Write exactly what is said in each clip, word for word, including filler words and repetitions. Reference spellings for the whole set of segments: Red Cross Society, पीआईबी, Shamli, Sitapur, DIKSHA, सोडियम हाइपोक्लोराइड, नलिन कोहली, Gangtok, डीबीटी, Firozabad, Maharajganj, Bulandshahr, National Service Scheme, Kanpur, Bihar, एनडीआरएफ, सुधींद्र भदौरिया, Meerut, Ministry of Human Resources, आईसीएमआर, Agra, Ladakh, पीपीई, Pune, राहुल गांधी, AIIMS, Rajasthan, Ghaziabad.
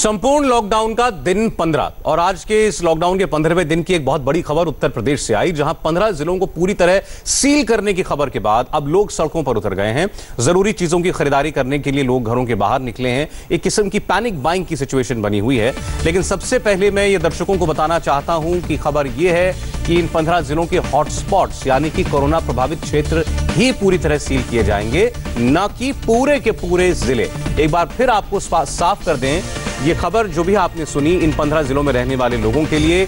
संपूर्ण लॉकडाउन का दिन पंद्रह और आज के इस लॉकडाउन के पंद्रहवें दिन की एक बहुत बड़ी खबर उत्तर प्रदेश से आई, जहां पंद्रह जिलों को पूरी तरह सील करने की खबर के बाद अब लोग सड़कों पर उतर गए हैं। जरूरी चीजों की खरीदारी करने के लिए लोग घरों के बाहर निकले हैं। एक किस्म की पैनिक बाइंग की सिचुएशन बनी हुई है। लेकिन सबसे पहले मैं ये दर्शकों को बताना चाहता हूं कि खबर यह है कि इन पंद्रह जिलों के हॉटस्पॉट्स यानी कि कोरोना प्रभावित क्षेत्र ही पूरी तरह सील किए जाएंगे, न कि पूरे के पूरे जिले। एक बार फिर आपको साफ कर दें, ये खबर जो भी आपने सुनी इन पंद्रह जिलों में रहने वाले लोगों के लिए,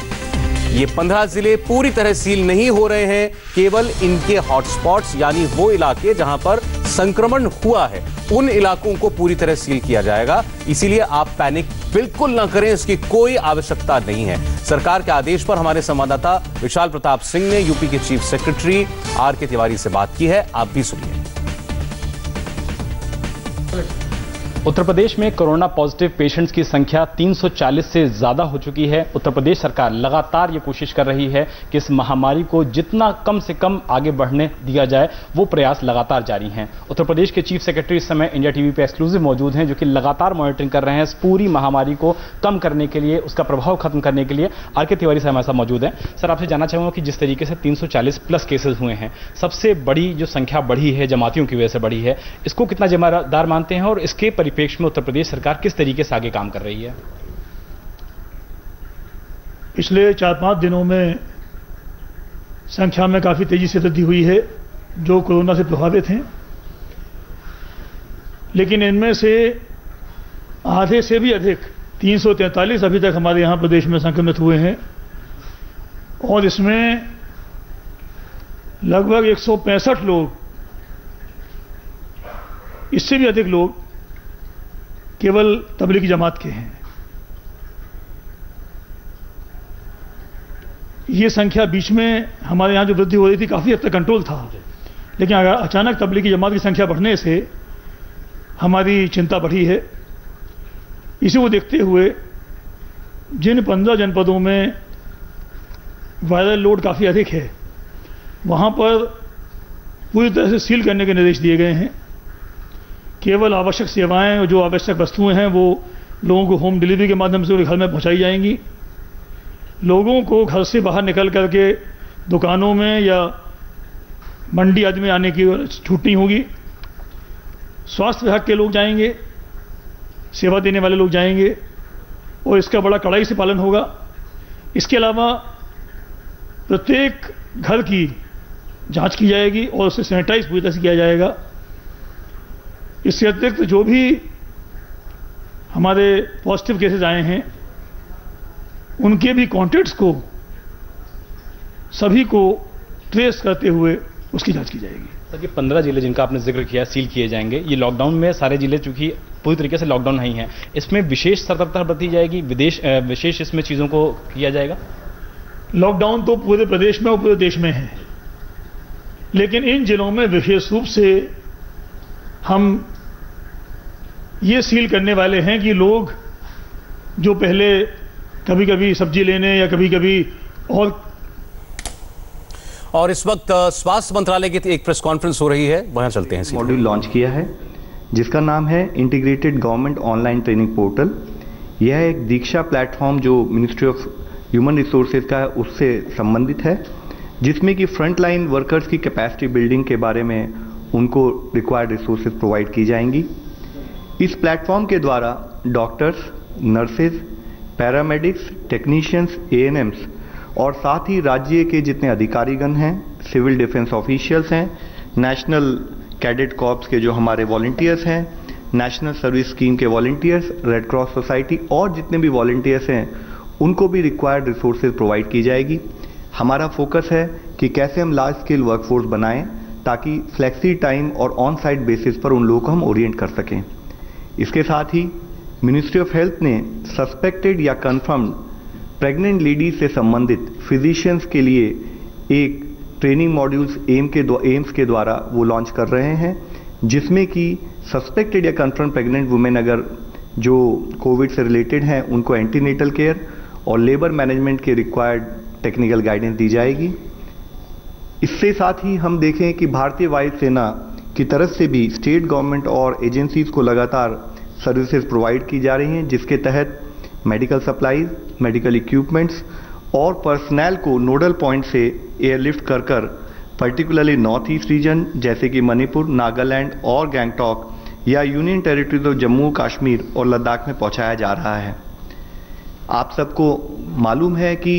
ये पंद्रह जिले पूरी तरह सील नहीं हो रहे हैं, केवल इनके हॉटस्पॉट्स यानी वो इलाके जहां पर संक्रमण हुआ है उन इलाकों को पूरी तरह सील किया जाएगा। इसीलिए आप पैनिक बिल्कुल ना करें, इसकी कोई आवश्यकता नहीं है। सरकार के आदेश पर हमारे संवाददाता विशाल प्रताप सिंह ने यूपी के चीफ सेक्रेटरी आर के तिवारी से बात की है, आप भी सुनिए। उत्तर प्रदेश में कोरोना पॉजिटिव पेशेंट्स की संख्या तीन सौ चालीस से ज़्यादा हो चुकी है। उत्तर प्रदेश सरकार लगातार ये कोशिश कर रही है कि इस महामारी को जितना कम से कम आगे बढ़ने दिया जाए, वो प्रयास लगातार जारी हैं। उत्तर प्रदेश के चीफ सेक्रेटरी इस समय इंडिया टीवी पे एक्सक्लूसिव मौजूद हैं, जो कि लगातार मॉनिटरिंग कर रहे हैं इस पूरी महामारी को कम करने के लिए, उसका प्रभाव खत्म करने के लिए। आर के तिवारी साहब हमारे साथ मौजूद हैं। सर, आपसे जानना चाहूँगा कि जिस तरीके से तीन सौ चालीस प्लस केसेज हुए हैं, सबसे बड़ी जो संख्या बढ़ी है जमातियों की वजह से बढ़ी है, इसको कितना जिम्मेदार मानते हैं और इसके परिपेक्ष में उत्तर प्रदेश सरकार किस तरीके से आगे काम कर रही है? पिछले चार पांच दिनों में संख्या में काफी तेजी से वृद्धि हुई है जो कोरोना से प्रभावित हैं, लेकिन इनमें से आधे से भी अधिक तीन सौ तैंतालीस अभी तक हमारे यहां प्रदेश में संक्रमित हुए हैं और इसमें लगभग एक सौ पैंसठ लोग, इससे भी अधिक लोग केवल तबलीगी जमात के हैं। ये संख्या बीच में हमारे यहाँ जो वृद्धि हो रही थी काफ़ी हद तक कंट्रोल था, लेकिन अचानक तबलीगी जमात की संख्या बढ़ने से हमारी चिंता बढ़ी है। इसी को देखते हुए जिन पंद्रह जनपदों में वायरल लोड काफ़ी अधिक है वहाँ पर पूरी तरह से सील करने के निर्देश दिए गए हैं। केवल आवश्यक सेवाएं और जो आवश्यक वस्तुएं हैं वो लोगों को होम डिलीवरी के माध्यम से घर में पहुंचाई जाएंगी। लोगों को घर से बाहर निकल करके दुकानों में या मंडी आदि में आने की छूट नहीं होगी। स्वास्थ्य विभाग के लोग जाएंगे, सेवा देने वाले लोग जाएंगे और इसका बड़ा कड़ाई से पालन होगा। इसके अलावा प्रत्येक घर की जाँच की जाएगी और उसे सैनिटाइज पूरी तरह से किया जाएगा। इससे अतिरिक्त जो भी हमारे पॉजिटिव केसेस आए हैं उनके भी कॉन्टैक्ट्स को सभी को ट्रेस करते हुए उसकी जांच की जाएगी। सर, ये पंद्रह जिले जिनका आपने जिक्र किया सील किए जाएंगे, ये लॉकडाउन में सारे जिले चूंकि पूरी तरीके से लॉकडाउन नहीं है, इसमें विशेष सतर्कता बरती जाएगी, विदेश विशेष इसमें चीज़ों को किया जाएगा। लॉकडाउन तो पूरे प्रदेश में और पूरे देश में है, लेकिन इन जिलों में विशेष रूप से हम ये सील करने वाले हैं कि लोग जो पहले कभी कभी सब्जी लेने या कभी कभी और और इस वक्त स्वास्थ्य मंत्रालय की एक प्रेस कॉन्फ्रेंस हो रही है, वहां चलते हैं। मॉड्यूल लॉन्च किया है जिसका नाम है integrated government online training portal. यह एक दीक्षा प्लेटफॉर्म जो मिनिस्ट्री ऑफ ह्यूमन रिसोर्सेज का है उससे संबंधित है, जिसमें कि फ्रंटलाइन वर्कर्स की कैपेसिटी बिल्डिंग के बारे में उनको रिक्वायर्ड रिसोर्सेज प्रोवाइड की जाएंगी। इस प्लेटफॉर्म के द्वारा doctors, nurses, paramedics, technicians, A N Ms और साथ ही राज्य के जितने अधिकारीगण हैं, सिविल डिफेंस ऑफिशियल्स हैं, नेशनल कैडेट कॉर्प्स के जो हमारे वॉलंटियर्स हैं, नेशनल सर्विस स्कीम के वॉलंटियर्स, रेड क्रॉस सोसाइटी और जितने भी वॉलंटियर्स हैं उनको भी रिक्वायर्ड रिसोर्सेज प्रोवाइड की जाएगी। हमारा फोकस है कि कैसे हम लार्ज स्केल वर्कफोर्स बनाएँ ताकि फ्लेक्सी टाइम और ऑन साइट बेसिस पर उन लोगों को हम ओरिएंट कर सकें। इसके साथ ही मिनिस्ट्री ऑफ हेल्थ ने सस्पेक्टेड या कंफर्म्ड प्रेग्नेंट लेडीज से संबंधित फिजिशियंस के लिए एक ट्रेनिंग मॉड्यूल्स एम के एम्स के द्वारा वो लॉन्च कर रहे हैं, जिसमें कि सस्पेक्टेड या कंफर्म प्रेग्नेंट वुमेन अगर जो कोविड से रिलेटेड हैं उनको एंटीनेटल केयर और लेबर मैनेजमेंट के रिक्वायर्ड टेक्निकल गाइडेंस दी जाएगी। इससे साथ ही हम देखें कि भारतीय वायुसेना की तरफ से भी स्टेट गवर्नमेंट और एजेंसीज को लगातार सर्विसेज प्रोवाइड की जा रही हैं, जिसके तहत मेडिकल सप्लाईज, मेडिकल इक्विपमेंट्स और पर्सनल को नोडल पॉइंट से एयरलिफ्ट कर कर पर्टिकुलरली नॉर्थ ईस्ट रीजन जैसे कि मणिपुर, नागालैंड और गैंगटॉक या union territories of Jammu Kashmir और लद्दाख में पहुंचाया जा रहा है। आप सबको मालूम है कि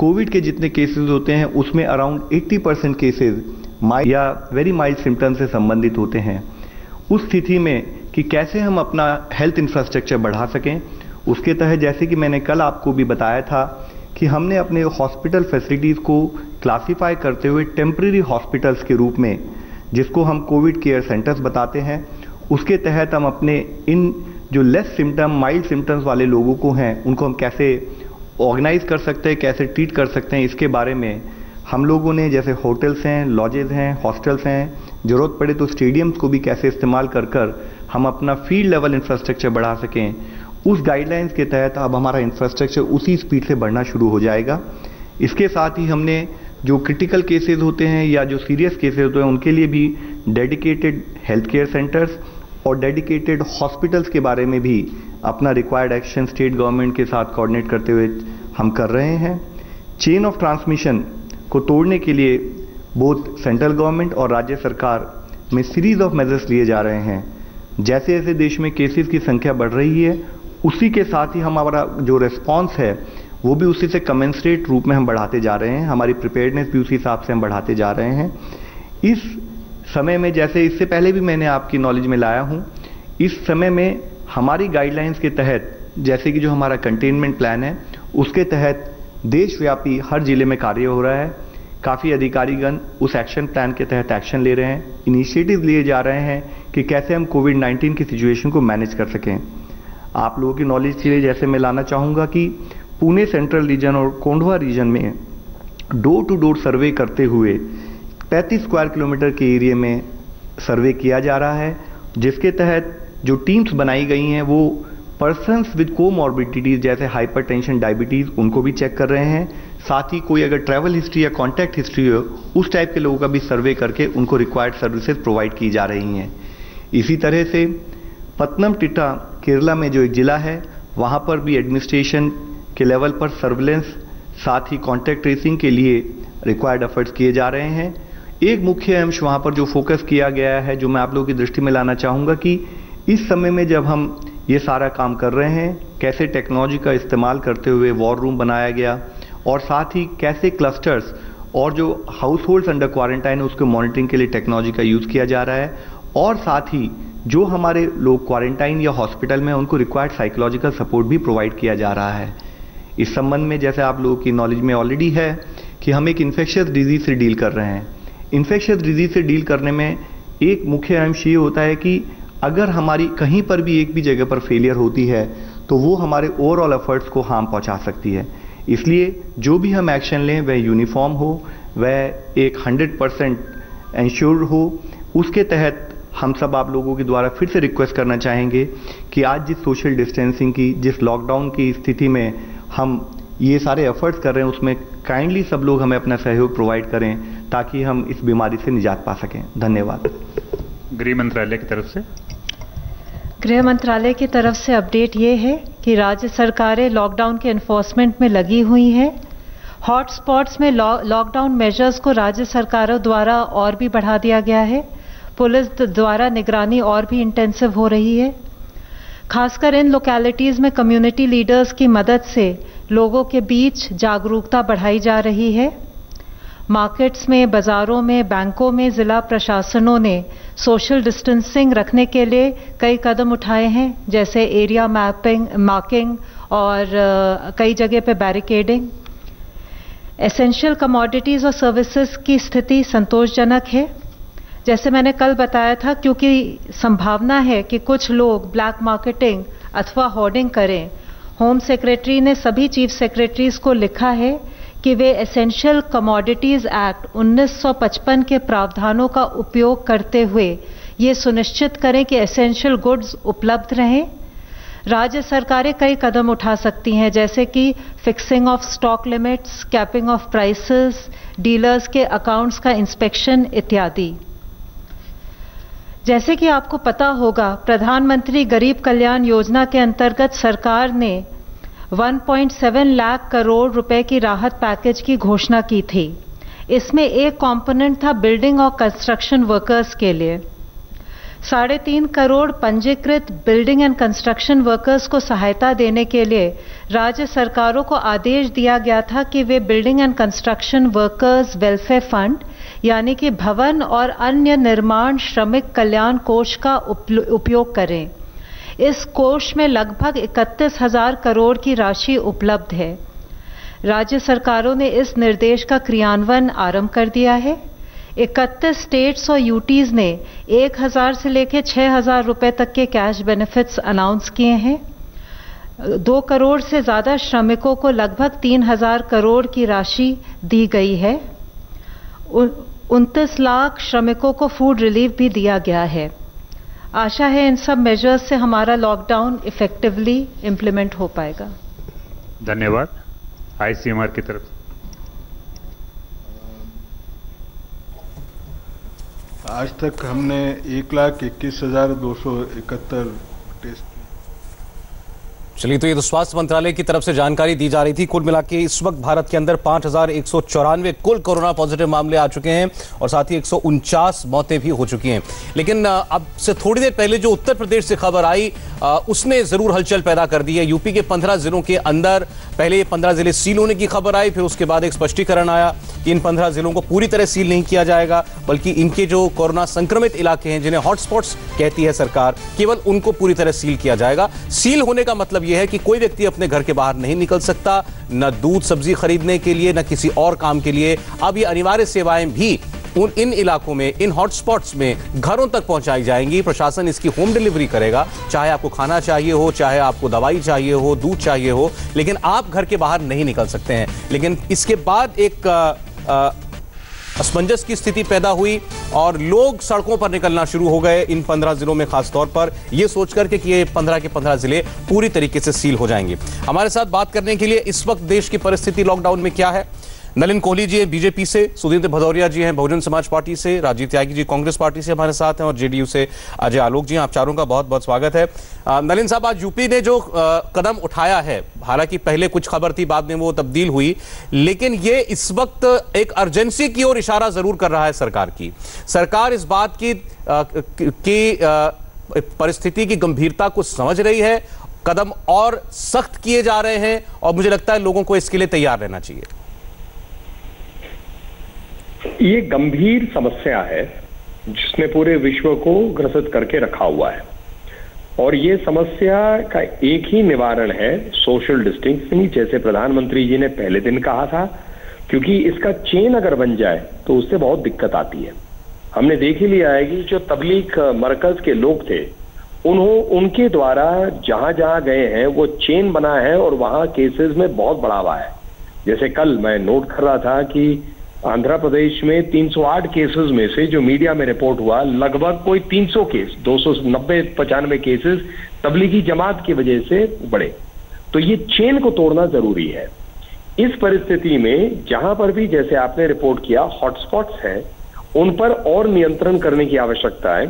कोविड के जितने केसेस होते हैं उसमें अराउंड अस्सी परसेंट केसेस माइल्ड या वेरी माइल्ड सिम्टम से संबंधित होते हैं। उस स्थिति में कि कैसे हम अपना हेल्थ इंफ्रास्ट्रक्चर बढ़ा सकें, उसके तहत जैसे कि मैंने कल आपको भी बताया था कि हमने अपने हॉस्पिटल फैसिलिटीज़ को क्लासीफाई करते हुए टेम्प्रेरी हॉस्पिटल्स के रूप में, जिसको हम कोविड केयर सेंटर्स बताते हैं, उसके तहत हम अपने इन जो लेस सिम्टम, माइल्ड सिम्टम्स वाले लोगों को हैं उनको हम कैसे ऑर्गेनाइज कर सकते हैं, कैसे ट्रीट कर सकते हैं, इसके बारे में हम लोगों ने जैसे होटल्स हैं, लॉजेज हैं, हॉस्टल्स हैं, ज़रूरत पड़े तो स्टेडियम्स को भी कैसे इस्तेमाल कर कर हम अपना फील्ड लेवल इंफ्रास्ट्रक्चर बढ़ा सकें, उस गाइडलाइंस के तहत अब हमारा इंफ्रास्ट्रक्चर उसी स्पीड से बढ़ना शुरू हो जाएगा। इसके साथ ही हमने जो क्रिटिकल केसेस होते हैं या जो सीरियस केसेस होते हैं उनके लिए भी डेडिकेटेड हेल्थ केयर सेंटर्स और डेडिकेटेड हॉस्पिटल्स के बारे में भी अपना रिक्वायर्ड एक्शन स्टेट गवर्नमेंट के साथ कोऑर्डिनेट करते हुए हम कर रहे हैं। चेन ऑफ ट्रांसमिशन को तोड़ने के लिए बोथ सेंट्रल गवर्नमेंट और राज्य सरकार में सीरीज ऑफ मेजर्स लिए जा रहे हैं। जैसे जैसे देश में केसेस की संख्या बढ़ रही है उसी के साथ ही हमारा जो रिस्पॉन्स है वो भी उसी से कमेंसरेट रूप में हम बढ़ाते जा रहे हैं, हमारी प्रिपेयर्डनेस भी उसी हिसाब से हम बढ़ाते जा रहे हैं। इस समय में, जैसे इससे पहले भी मैंने आपकी नॉलेज में लाया हूँ, इस समय में हमारी गाइडलाइंस के तहत जैसे कि जो हमारा कंटेनमेंट प्लान है उसके तहत देशव्यापी हर जिले में कार्य हो रहा है। काफ़ी अधिकारीगण उस एक्शन प्लान के तहत एक्शन ले रहे हैं, इनिशिएटिव लिए जा रहे हैं कि कैसे हम कोविड नाइन्टीन की सिचुएशन को मैनेज कर सकें। आप लोगों की नॉलेज के लिए जैसे मैं लाना चाहूँगा कि पुणे सेंट्रल रीजन और कोंढवा रीजन में डोर टू डोर सर्वे करते हुए पैंतीस स्क्वायर किलोमीटर के एरिया में सर्वे किया जा रहा है, जिसके तहत जो टीम्स बनाई गई हैं वो पर्सन्स विद कोमॉर्बिडिटीज़ जैसे हाइपरटेंशन, डायबिटीज़ उनको भी चेक कर रहे हैं, साथ ही कोई अगर ट्रैवल हिस्ट्री या कॉन्टैक्ट हिस्ट्री हो उस टाइप के लोगों का भी सर्वे करके उनको रिक्वायर्ड सर्विसेज प्रोवाइड की जा रही हैं। इसी तरह से पतनमतिट्टा केरला में जो एक ज़िला है वहाँ पर भी एडमिनिस्ट्रेशन के लेवल पर सर्विलेंस साथ ही कॉन्टैक्ट ट्रेसिंग के लिए रिक्वायर्ड एफर्ट्स किए जा रहे हैं। एक मुख्य एम्स वहाँ पर जो फोकस किया गया है, जो मैं आप लोगों की दृष्टि में लाना चाहूँगा कि इस समय में जब हम ये सारा काम कर रहे हैं कैसे टेक्नोलॉजी का इस्तेमाल करते हुए वॉर रूम बनाया गया और साथ ही कैसे क्लस्टर्स और जो हाउस होल्ड्स अंडर क्वारंटाइन है उसके मॉनिटरिंग के लिए टेक्नोलॉजी का यूज़ किया जा रहा है और साथ ही जो हमारे लोग क्वारंटाइन या हॉस्पिटल में उनको रिक्वायर्ड साइकोलॉजिकल सपोर्ट भी प्रोवाइड किया जा रहा है। इस संबंध में जैसे आप लोगों की नॉलेज में ऑलरेडी है कि हम एक इन्फेक्शियस डिजीज़ से डील कर रहे हैं। इन्फेक्शियस डिजीज़ से डील करने में एक मुख्य अंश ये होता है कि अगर हमारी कहीं पर भी एक भी जगह पर फेलियर होती है तो वो हमारे ओवरऑल एफर्ट्स को हार्म पहुंचा सकती है। इसलिए जो भी हम एक्शन लें वह यूनिफॉर्म हो, वह एक हंड्रेड परसेंट इंश्योर हो। उसके तहत हम सब आप लोगों के द्वारा फिर से रिक्वेस्ट करना चाहेंगे कि आज जिस सोशल डिस्टेंसिंग की, जिस लॉकडाउन की स्थिति में हम ये सारे एफर्ट्स कर रहे हैं उसमें काइंडली सब लोग हमें अपना सहयोग प्रोवाइड करें ताकि हम इस बीमारी से निजात पा सकें। धन्यवाद। गृह मंत्रालय की तरफ से गृह मंत्रालय की तरफ से अपडेट ये है कि राज्य सरकारें लॉकडाउन के एनफोर्समेंट में लगी हुई हैं। हॉटस्पॉट्स में लॉकडाउन मेजर्स को राज्य सरकारों द्वारा और भी बढ़ा दिया गया है। पुलिस द्वारा निगरानी और भी इंटेंसिव हो रही है। खासकर इन लोकेलिटीज़ में कम्युनिटी लीडर्स की मदद से लोगों के बीच जागरूकता बढ़ाई जा रही है। मार्केट्स में, बाज़ारों में, बैंकों में ज़िला प्रशासनों ने सोशल डिस्टेंसिंग रखने के लिए कई कदम उठाए हैं, जैसे एरिया मैपिंग, मार्किंग और कई जगह पे बैरिकेडिंग। एसेंशियल कमोडिटीज़ और सर्विसेज की स्थिति संतोषजनक है। जैसे मैंने कल बताया था, क्योंकि संभावना है कि कुछ लोग ब्लैक मार्केटिंग अथवा होर्डिंग करें, होम सेक्रेटरी ने सभी चीफ सेक्रेटरीज को लिखा है कि वे एसेंशियल कमोडिटीज़ एक्ट उन्नीस सौ पचपन के प्रावधानों का उपयोग करते हुए ये सुनिश्चित करें कि एसेंशियल गुड्स उपलब्ध रहें। राज्य सरकारें कई कदम उठा सकती हैं, जैसे कि fixing of stock limits, capping of prices, dealers के अकाउंट्स का इंस्पेक्शन इत्यादि। जैसे कि आपको पता होगा, प्रधानमंत्री गरीब कल्याण योजना के अंतर्गत सरकार ने एक पॉइंट सात लाख करोड़ रुपए की राहत पैकेज की घोषणा की थी। इसमें एक कंपोनेंट था बिल्डिंग और कंस्ट्रक्शन वर्कर्स के लिए। साढ़े तीन करोड़ पंजीकृत बिल्डिंग एंड कंस्ट्रक्शन वर्कर्स को सहायता देने के लिए राज्य सरकारों को आदेश दिया गया था कि वे building and construction workers welfare fund यानी कि भवन और अन्य निर्माण श्रमिक कल्याण कोष का उपयोग करें। इस कोष में लगभग इकतीस हजार करोड़ की राशि उपलब्ध है। राज्य सरकारों ने इस निर्देश का क्रियान्वयन आरंभ कर दिया है। इकतीस स्टेट्स और यूटीज ने एक हजार से लेकर छः हजार रुपये तक के कैश बेनिफिट्स अनाउंस किए हैं। दो करोड़ से ज़्यादा श्रमिकों को लगभग तीन हजार करोड़ की राशि दी गई है। उनतीस लाख श्रमिकों को फूड रिलीफ भी दिया गया है। आशा है इन सब मेजर्स से हमारा लॉकडाउन इफेक्टिवली इम्प्लीमेंट हो पाएगा। धन्यवाद। आईसीएमआर की तरफ आज तक हमने एक लाख इक्कीस हजार दो सौ इकहत्तर टेस्ट। चलिए, तो ये तो स्वास्थ्य मंत्रालय की तरफ से जानकारी दी जा रही थी। कुल मिला के इस वक्त भारत के अंदर पांच हजार एक सौ चौरानवे कुल कोरोना पॉजिटिव मामले आ चुके हैं और साथ ही एक सौ उनचास मौतें भी हो चुकी हैं। लेकिन अब से थोड़ी देर पहले जो उत्तर प्रदेश से खबर आई उसने जरूर हलचल पैदा कर दी है। यूपी के पंद्रह जिलों के अंदर पहले पंद्रह जिले सील होने की खबर आई, फिर उसके बाद एक स्पष्टीकरण आया कि इन पंद्रह जिलों को पूरी तरह सील नहीं किया जाएगा, बल्कि इनके जो कोरोना संक्रमित इलाके हैं, जिन्हें हॉटस्पॉट्स कहती है सरकार, केवल उनको पूरी तरह सील किया जाएगा। सील होने का मतलब यह है कि कोई व्यक्ति अपने घर के बाहर नहीं निकल सकता, न दूध सब्जी खरीदने के लिए, न किसी और काम के लिए। अब ये अनिवार्य सेवाएं भी उन इन इलाकों में, इन हॉटस्पॉट्स में घरों तक पहुंचाई जाएंगी। प्रशासन इसकी होम डिलीवरी करेगा, चाहे आपको खाना चाहिए हो, चाहे आपको दवाई चाहिए हो, दूध चाहिए हो, लेकिन आप घर के बाहर नहीं निकल सकते हैं। लेकिन इसके बाद एक असमंजस की स्थिति पैदा हुई और लोग सड़कों पर निकलना शुरू हो गए इन पंद्रह जिलों में, खासतौर पर यह सोचकर कि ये पंद्रह के पंद्रह जिले पूरी तरीके से सील हो जाएंगे। हमारे साथ बात करने के लिए इस वक्त देश की परिस्थिति लॉकडाउन में क्या है, नलिन कोहली जी हैं बीजेपी से, सुधींद्र भदौरिया जी हैं बहुजन समाज पार्टी से, राजीव त्यागी जी कांग्रेस पार्टी से हमारे साथ हैं और जेडीयू से अजय आलोक जी हैं। आप चारों का बहुत बहुत स्वागत है। नलिन साहब, आज यूपी ने जो आ, कदम उठाया है, हालांकि पहले कुछ खबर थी, बाद में वो तब्दील हुई, लेकिन ये इस वक्त एक अर्जेंसी की ओर इशारा जरूर कर रहा है सरकार की। सरकार इस बात की, की परिस्थिति की गंभीरता को समझ रही है, कदम और सख्त किए जा रहे हैं और मुझे लगता है लोगों को इसके लिए तैयार रहना चाहिए। ये गंभीर समस्या है जिसने पूरे विश्व को ग्रसित करके रखा हुआ है और ये समस्या का एक ही निवारण है सोशल डिस्टेंसिंग, जैसे प्रधानमंत्री जी ने पहले दिन कहा था, क्योंकि इसका चेन अगर बन जाए तो उससे बहुत दिक्कत आती है। हमने देख ही लिया है कि जो तबलीग मरकज के लोग थे उन्हों उनके द्वारा जहां जहां गए हैं वो चेन बना है और वहां केसेस में बहुत बढ़ावा है। जैसे कल मैं नोट कर रहा था कि आंध्र प्रदेश में तीन सौ आठ केसेस में से जो मीडिया में रिपोर्ट हुआ, लगभग कोई तीन सौ केस, दो सौ नब्बे पचानवे केसेस तबलीगी जमात की वजह से बढ़े। तो ये चेन को तोड़ना जरूरी है। इस परिस्थिति में जहां पर भी, जैसे आपने रिपोर्ट किया, हॉटस्पॉट्स हैं, उन पर और नियंत्रण करने की आवश्यकता है,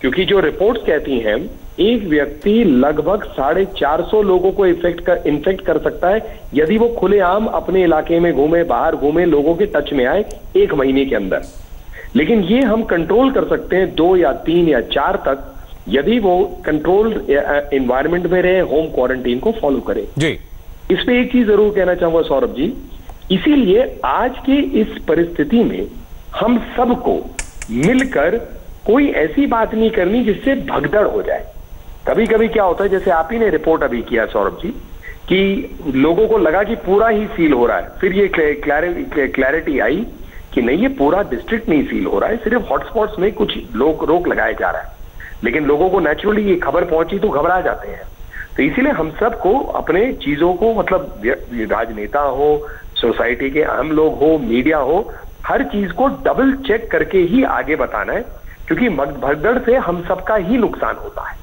क्योंकि जो रिपोर्ट कहती हैं एक व्यक्ति लगभग साढ़े चार सौ लोगों को इफेक्ट कर इन्फेक्ट कर सकता है यदि वो खुलेआम अपने इलाके में घूमे, बाहर घूमे, लोगों के टच में आए एक महीने के अंदर। लेकिन ये हम कंट्रोल कर सकते हैं दो या तीन या चार तक, यदि वो कंट्रोल्ड एनवायरमेंट में रहे, होम क्वारंटीन को फॉलो करें। जी, इस पर एक चीज जरूर कहना चाहूंगा सौरभ जी, इसीलिए आज की इस परिस्थिति में हम सबको मिलकर कोई ऐसी बात नहीं करनी जिससे भगदड़ हो जाए। कभी कभी क्या होता है, जैसे आप ही ने रिपोर्ट अभी किया सौरभ जी, कि लोगों को लगा कि पूरा ही सील हो रहा है, फिर ये क्लैरिटी आई कि नहीं, ये पूरा डिस्ट्रिक्ट नहीं सील हो रहा है, सिर्फ हॉटस्पॉट्स में कुछ लोग रोक लगाया जा रहा है। लेकिन लोगों को नेचुरली ये खबर पहुंची तो घबरा जाते हैं। तो इसीलिए हम सबको अपने चीजों को, मतलब राजनेता हो, सोसाइटी के आम लोग हो, मीडिया हो, हर चीज को डबल चेक करके ही आगे बताना है, क्योंकि भगदड़ से हम सबका ही नुकसान होता है।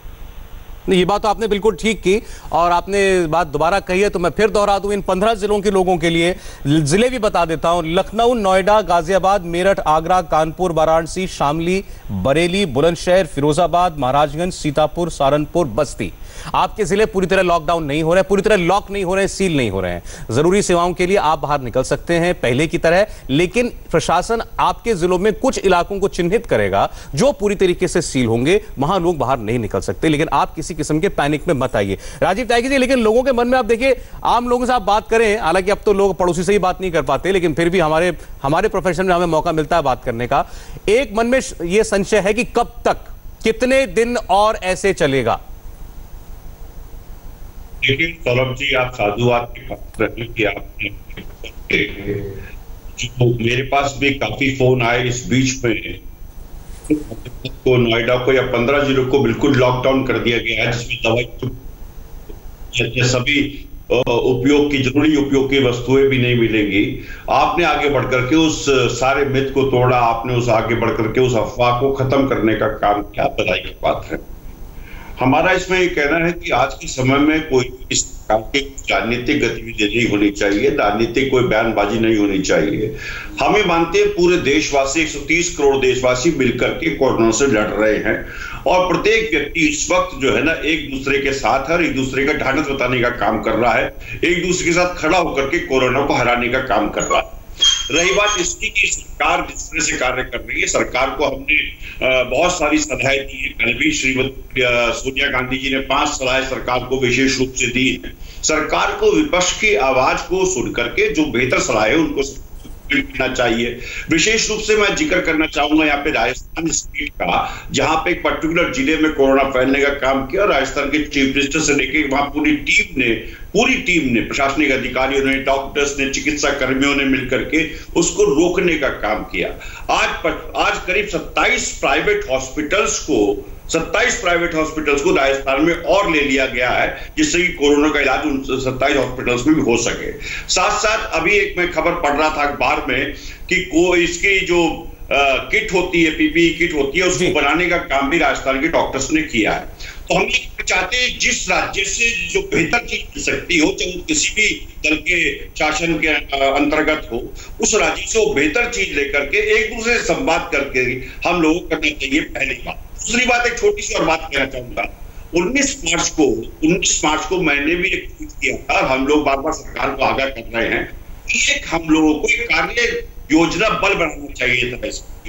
ये बात तो आपने बिल्कुल ठीक की और आपने बात दोबारा कही है तो मैं फिर दोहरा दूं इन पंद्रह जिलों के लोगों के लिए। जिले भी बता देता हूं, लखनऊ, नोएडा, गाजियाबाद, मेरठ, आगरा, कानपुर, वाराणसी, शामली, बरेली, बुलंदशहर, फिरोजाबाद, महाराजगंज, सीतापुर, सहारनपुर, बस्ती। आपके जिले पूरी तरह लॉकडाउन नहीं हो रहे, पूरी तरह लॉक नहीं हो रहे, सील नहीं हो रहे हैं। जरूरी सेवाओं के लिए आप बाहर निकल सकते हैं पहले की तरह, लेकिन प्रशासन आपके जिलों में कुछ इलाकों को चिन्हित करेगा जो पूरी तरीके से सील होंगे, वहां लोग बाहर नहीं निकल सकते। लेकिन आप किसी किस्म के पैनिक में मत आइए राजीव त्यागी जी। लेकिन लोगों के मन में आप देखिए, आम लोगों से आप बात करें, हालांकि अब तो लोग पड़ोसी से ही बात नहीं कर पाते, लेकिन फिर भी हमारे हमारे प्रोफेशन में हमें मौका मिलता है बात करने का। एक मन में यह संशय है कि कब तक, कितने दिन और ऐसे चलेगा? लेकिन सौरभ जी, आप साधुवाद की आपने, मेरे पास भी काफी फोन आए इस बीच में, तो नोएडा को या पंद्रह जिलों को बिल्कुल लॉकडाउन कर दिया गया है, जिसमें दवाई, सभी उपयोग की, जरूरी उपयोग की वस्तुएं भी नहीं मिलेंगी। आपने आगे बढ़कर के उस सारे मिथ को तोड़ा, आपने उस आगे बढ़कर के उस अफवाह को खत्म करने का काम किया, बधाई की बात है। हमारा इसमें ये कहना है कि आज के समय में कोई इस राजनीतिक गतिविधि नहीं होनी चाहिए, राजनीतिक कोई बयानबाजी नहीं होनी चाहिए। हम ये मानते हैं पूरे देशवासी, एक सौ तीस करोड़ देशवासी मिलकर के कोरोना से लड़ रहे हैं और प्रत्येक व्यक्ति इस वक्त जो है ना एक दूसरे के साथ है, एक दूसरे का ढांढस बताने का काम कर रहा है, एक दूसरे के साथ खड़ा होकर के कोरोना को हराने का काम कर रहा है। रही बात इसकी कि सरकार जिस तरह से कार्य कर रही है, सरकार को हमने बहुत सारी सलाहें दी है। कल भी श्रीमती सोनिया गांधी जी ने पांच सलाहें सरकार को विशेष रूप से दी है। सरकार को विपक्ष की आवाज को सुनकर के जो बेहतर सलाहें उनको मिलना चाहिए। विशेष रूप से मैं जिक्र करना चाहूंगा यहाँ पे राजस्थान स्टेट का, जहाँ पे एक पर्टिकुलर जिले में कोरोना फैलने का काम किया। राजस्थान के चीफ मिनिस्टर से लेकर वहां पूरी टीम ने पूरी टीम ने प्रशासनिक अधिकारियों ने, डॉक्टर्स ने, चिकित्सा कर्मियों ने मिलकर के उसको रोकने का काम किया। आज आज करीब सत्ताईस प्राइवेट हॉस्पिटल्स को सत्ताईस प्राइवेट हॉस्पिटल्स को राजस्थान में और ले लिया गया है, जिससे कि कोरोना का इलाज उन सत्ताईस हॉस्पिटल्स में भी हो सके। साथ साथ अभी एक मैं खबर पढ़ रहा था अखबार में कि को इसकी जो आ, किट होती है, पीपीई किट होती है, उसको बनाने का काम भी राजस्थान के डॉक्टर्स ने किया है। तो हम ये चाहते हैं जिस राज्य से जो बेहतर चीज मिल सकती हो, चाहे किसी भी दल के शासन के अंतर्गत हो, उस राज्य से वो बेहतर चीज लेकर के एक दूसरे से संवाद करके हम लोगों को करना चाहिए, पहली बात। दूसरी बात, एक छोटी सी और बात कहना चाहूंगा। उन्नीस मार्च को उन्नीस मार्च को मैंने भी एक ट्वीट किया था, और हम लोग बार बार सरकार को आगाह कर रहे हैं कि एक हम लोगों को एक कार्य योजना बल बनाना चाहिए था।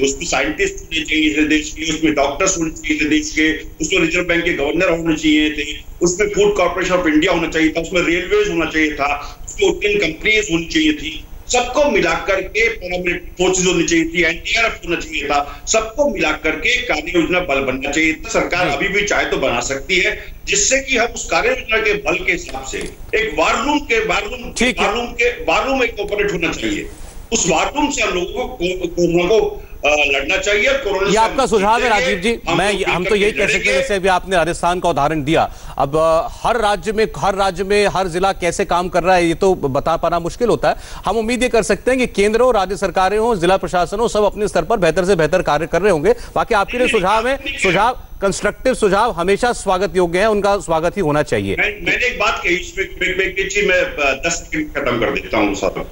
उसमें साइंटिस्ट होने चाहिए थे देश के, उसमें डॉक्टर्स होने चाहिए थे देश के, उसमें रिजर्व बैंक के गवर्नर होने चाहिए थे, उसमें फूड कॉर्पोरेशन ऑफ इंडिया होना चाहिए था, उसमें रेलवेज होना चाहिए था, उसमें उड्डयन कंपनीज होनी चाहिए थी, सबको मिलाकर के पैरामिलिट्री फोर्सेज होनी चाहिए थी, एनडीआरएफ होना चाहिए था, सबको मिलाकर के कार्य योजना बल बनना चाहिए था। सरकार अभी भी चाहे तो बना सकती है, जिससे कि हम उस कार्य योजना के बल के हिसाब से एक वार रूम के वार रूम वार रूम के वार रूम एक ऑपरेट होना चाहिए। उस वार्डरूम से हम लोगों को कोरोना को लड़ना चाहिए। कोरोना ये आपका सुझाव है राजीव जी? मैं हम तो यही कह सकते हैं, जैसे अभी आपने राजस्थान का उदाहरण दिया। अब हर राज्य में हर राज्य में हर जिला कैसे काम कर रहा है ये तो बता पाना मुश्किल होता है। हम उम्मीद ये कर सकते हैं कि केंद्र हो, राज्य सरकारें हो, जिला प्रशासन हो, सब अपने स्तर पर बेहतर से बेहतर कार्य कर रहे होंगे। बाकी आपके लिए सुझाव है, सुझाव कंस्ट्रक्टिव सुझाव हमेशा स्वागत योग्य है, उनका स्वागत ही होना चाहिए। मैंने एक बात कही, मैं दस सेकंड खत्म कर देता हूँ।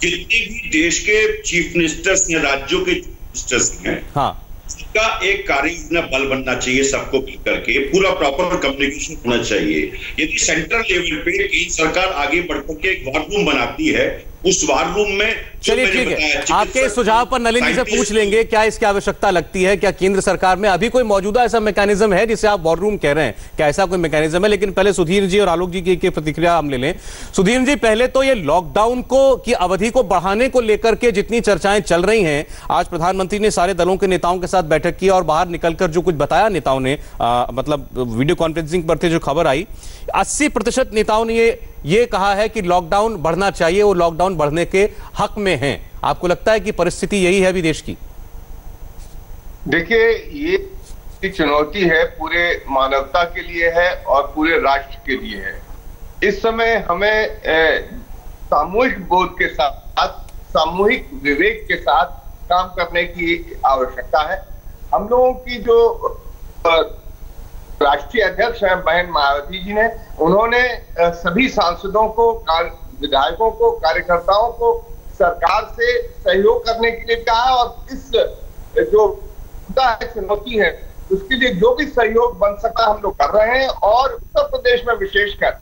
जितने भी देश के चीफ मिनिस्टर्स हैं, राज्यों के चीफ मिनिस्टर्स हैं, हाँ, इसका एक कार्य योजना बल बनना चाहिए, सबको मिलकर के पूरा प्रॉपर कम्युनिकेशन होना चाहिए। यदि सेंट्रल लेवल पे केंद्र सरकार आगे बढ़कर के एक वार रूम बनाती है, उस वार रूम में, चलिए ठीक है, आपके इस सुझाव पर नलिनी से पूछ लेंगे क्या इसकी आवश्यकता लगती है, क्या केंद्र सरकार में अभी कोई मौजूदा ऐसा मैकेनिज्म है जिसे आप वार रूम कह रहे हैं, क्या ऐसा कोई मैकेनिज्म है? लेकिन पहले सुधीर जी और आलोक जी की, की प्रतिक्रिया हम ले लें। सुधीर जी, पहले तो ये लॉकडाउन को की अवधि को बढ़ाने को लेकर के जितनी चर्चाएं चल रही हैं, आज प्रधानमंत्री ने सारे दलों के नेताओं के साथ बैठक की और बाहर निकलकर जो कुछ बताया नेताओं ने, मतलब वीडियो कॉन्फ्रेंसिंग पर थे जो खबर आई, अस्सी प्रतिशत नेताओं ने ये ये कहा है कि लॉकडाउन बढ़ना चाहिए, वो लॉकडाउन बढ़ने के हक में हैं। आपको लगता है कि परिस्थिति यही है अभी देश की? देखिए, ये चुनौती है पूरे मानवता के लिए है और पूरे राष्ट्र के लिए है। इस समय हमें सामूहिक बोध के साथ, सामूहिक विवेक के साथ काम करने की आवश्यकता है। हम लोगों की जो राष्ट्रीय अध्यक्ष हैं बहन मायावती जी ने, उन्होंने सभी सांसदों को, विधायकों को, कार्यकर्ताओं को सरकार से सहयोग करने के लिए कहा और इस जो चुनौती है उसके लिए जो भी सहयोग बन सकता हम लोग कर रहे हैं। और उत्तर प्रदेश में विशेषकर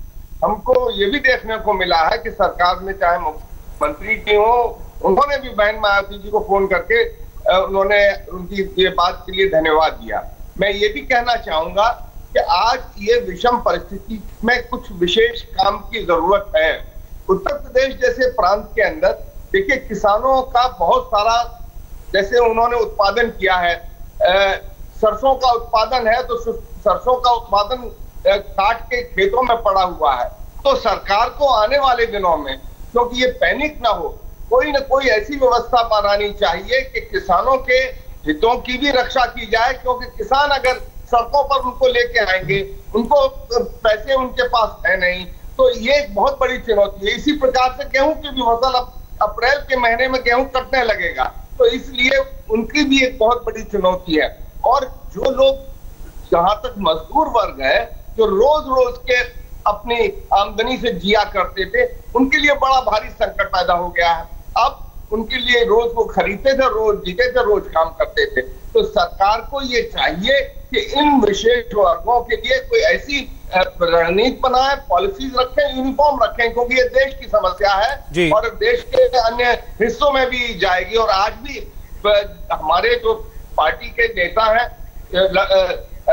हमको ये भी देखने को मिला है कि सरकार में चाहे मुख्यमंत्री जी हो, उन्होंने भी बहन मायावती जी को फोन करके उन्होंने उनकी ये बात के लिए धन्यवाद दिया। मैं ये भी कहना चाहूंगा कि आज ये विषम परिस्थिति में कुछ विशेष काम की जरूरत है। उत्तर प्रदेश जैसे प्रांत के अंदर देखिए किसानों का बहुत सारा, जैसे उन्होंने उत्पादन किया है, सरसों का उत्पादन है तो सरसों का उत्पादन काट के खेतों में पड़ा हुआ है। तो सरकार को आने वाले दिनों में, क्योंकि ये पैनिक ना हो, कोई ना कोई ऐसी व्यवस्था बनानी चाहिए कि किसानों के हितों की भी रक्षा की जाए, क्योंकि किसान अगर सड़कों पर उनको लेके आएंगे, उनको पैसे उनके पास है नहीं, तो ये एक बहुत बड़ी चुनौती है। इसी प्रकार से गेहूं की भी फसल, अब अप्रैल के महीने में गेहूं कटने लगेगा, तो इसलिए उनकी भी एक बहुत बड़ी चुनौती है। और जो लोग, जहां तक मजदूर वर्ग है, जो रोज रोज के अपनी आमदनी से जिया करते थे, उनके लिए बड़ा भारी संकट पैदा हो गया है। अब उनके लिए रोज वो खरीदते थे, रोज जीते थे, रोज काम करते थे। तो सरकार को ये चाहिए कि इन विशेष वर्गों के लिए कोई ऐसी रणनीति बनाए, पॉलिसीज रखें, यूनिफॉर्म रखें, क्योंकि ये देश की समस्या है और देश के अन्य हिस्सों में भी जाएगी। और आज भी हमारे जो पार्टी के नेता हैं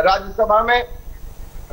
राज्यसभा में,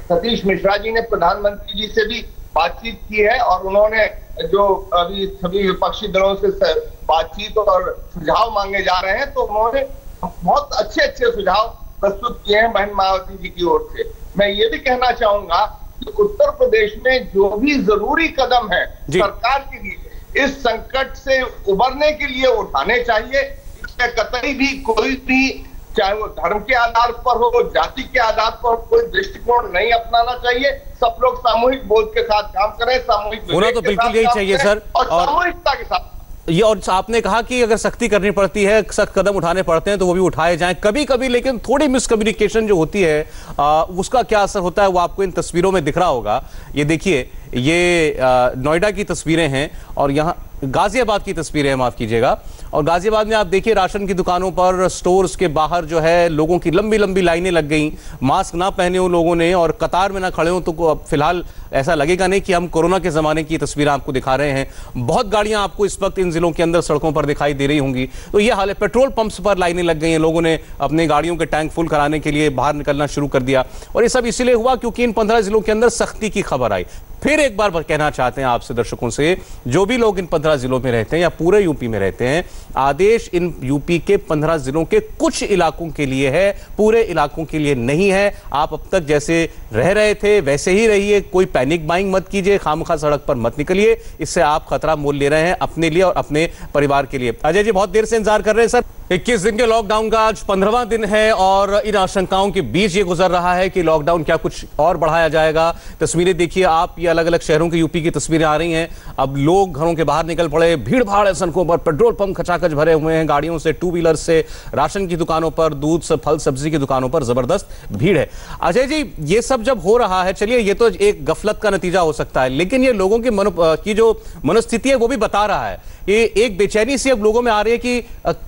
सतीश मिश्रा जी ने प्रधानमंत्री जी से भी बातचीत की है और उन्होंने जो अभी सभी विपक्षी दलों से बातचीत और सुझाव मांगे जा रहे हैं, तो उन्होंने बहुत अच्छे अच्छे सुझाव प्रस्तुत किए हैं बहन मायावती जी की ओर से। मैं ये भी कहना चाहूंगा कि उत्तर प्रदेश में जो भी जरूरी कदम है सरकार के लिए, इस संकट से उबरने के लिए उठाने चाहिए। इसमें कतई भी कोई भी, चाहे वो धर्म के आधार पर हो, जाति के आधार पर हो, कोई दृष्टिकोण नहीं अपनाना चाहिए। सब लोग सामूहिक बोध के साथ काम करें, सामूहिक होना तो बिल्कुल यही चाहिए सर, और सामूहिकता के साथ। ये और आपने कहा कि अगर सख्ती करनी पड़ती है, सख्त कदम उठाने पड़ते हैं, तो वो भी उठाए जाएं। कभी कभी लेकिन थोड़ी मिसकम्युनिकेशन जो होती है आ, उसका क्या असर होता है वो आपको इन तस्वीरों में दिख रहा होगा। ये देखिए, ये नोएडा की तस्वीरें हैं और यहाँ गाजियाबाद की तस्वीरें हैं, माफ कीजिएगा। और गाजियाबाद में आप देखिए राशन की दुकानों पर, स्टोर्स के बाहर जो है लोगों की लंबी लंबी लाइनें लग गई। मास्क ना पहने हो लोगों ने और कतार में ना खड़े हो, तो अब फिलहाल ऐसा लगेगा नहीं कि हम कोरोना के ज़माने की तस्वीरें आपको दिखा रहे हैं। बहुत गाड़ियां आपको इस वक्त इन ज़िलों के अंदर सड़कों पर दिखाई दे रही होंगी। तो ये हाल है। पेट्रोल पंप्स पर लाइनें लग गई हैं, लोगों ने अपने गाड़ियों के टैंक फुल कराने के लिए बाहर निकलना शुरू कर दिया। और ये सब इसीलिए हुआ क्योंकि इन पंद्रह ज़िलों के अंदर सख्ती की खबर आई। फिर एक बार कहना चाहते हैं आपसे, दर्शकों से, जो भी लोग इन पंद्रह जिलों में रहते हैं या पूरे यूपी में रहते हैं, आदेश इन यूपी के पंद्रह जिलों के कुछ इलाकों के लिए है, पूरे इलाकों के लिए नहीं है। आप अब तक जैसे रह रहे थे वैसे ही रहिए, कोई पैनिक बाइंग मत कीजिए, खामखा सड़क पर मत निकलिए, इससे आप खतरा मोल ले रहे हैं अपने लिए और अपने परिवार के लिए। अजय जी, बहुत देर से इंतजार कर रहे हैं सर। इक्कीस दिन के लॉकडाउन का आज पंद्रहवां दिन है और इन आशंकाओं के बीच ये गुजर रहा है कि लॉकडाउन क्या कुछ और बढ़ाया जाएगा। तस्वीरें देखिए आप, ये अलग अलग शहरों के यूपी की तस्वीरें आ रही हैं। अब लोग घरों के बाहर निकल पड़े, भीड़ भाड़ है सड़कों पर, पेट्रोल पंप खचाखच भरे हुए हैं गाड़ियों से, टू व्हीलर से, राशन की दुकानों पर, दूध से, फल सब्जी की दुकानों पर जबरदस्त भीड़ है। अजय जी, ये सब जब हो रहा है, चलिए ये तो एक गफलत का नतीजा हो सकता है, लेकिन ये लोगों की मनो की जो मनोस्थिति है वो भी बता रहा है। ये एक बेचैनी सी अब लोगों में आ रही है कि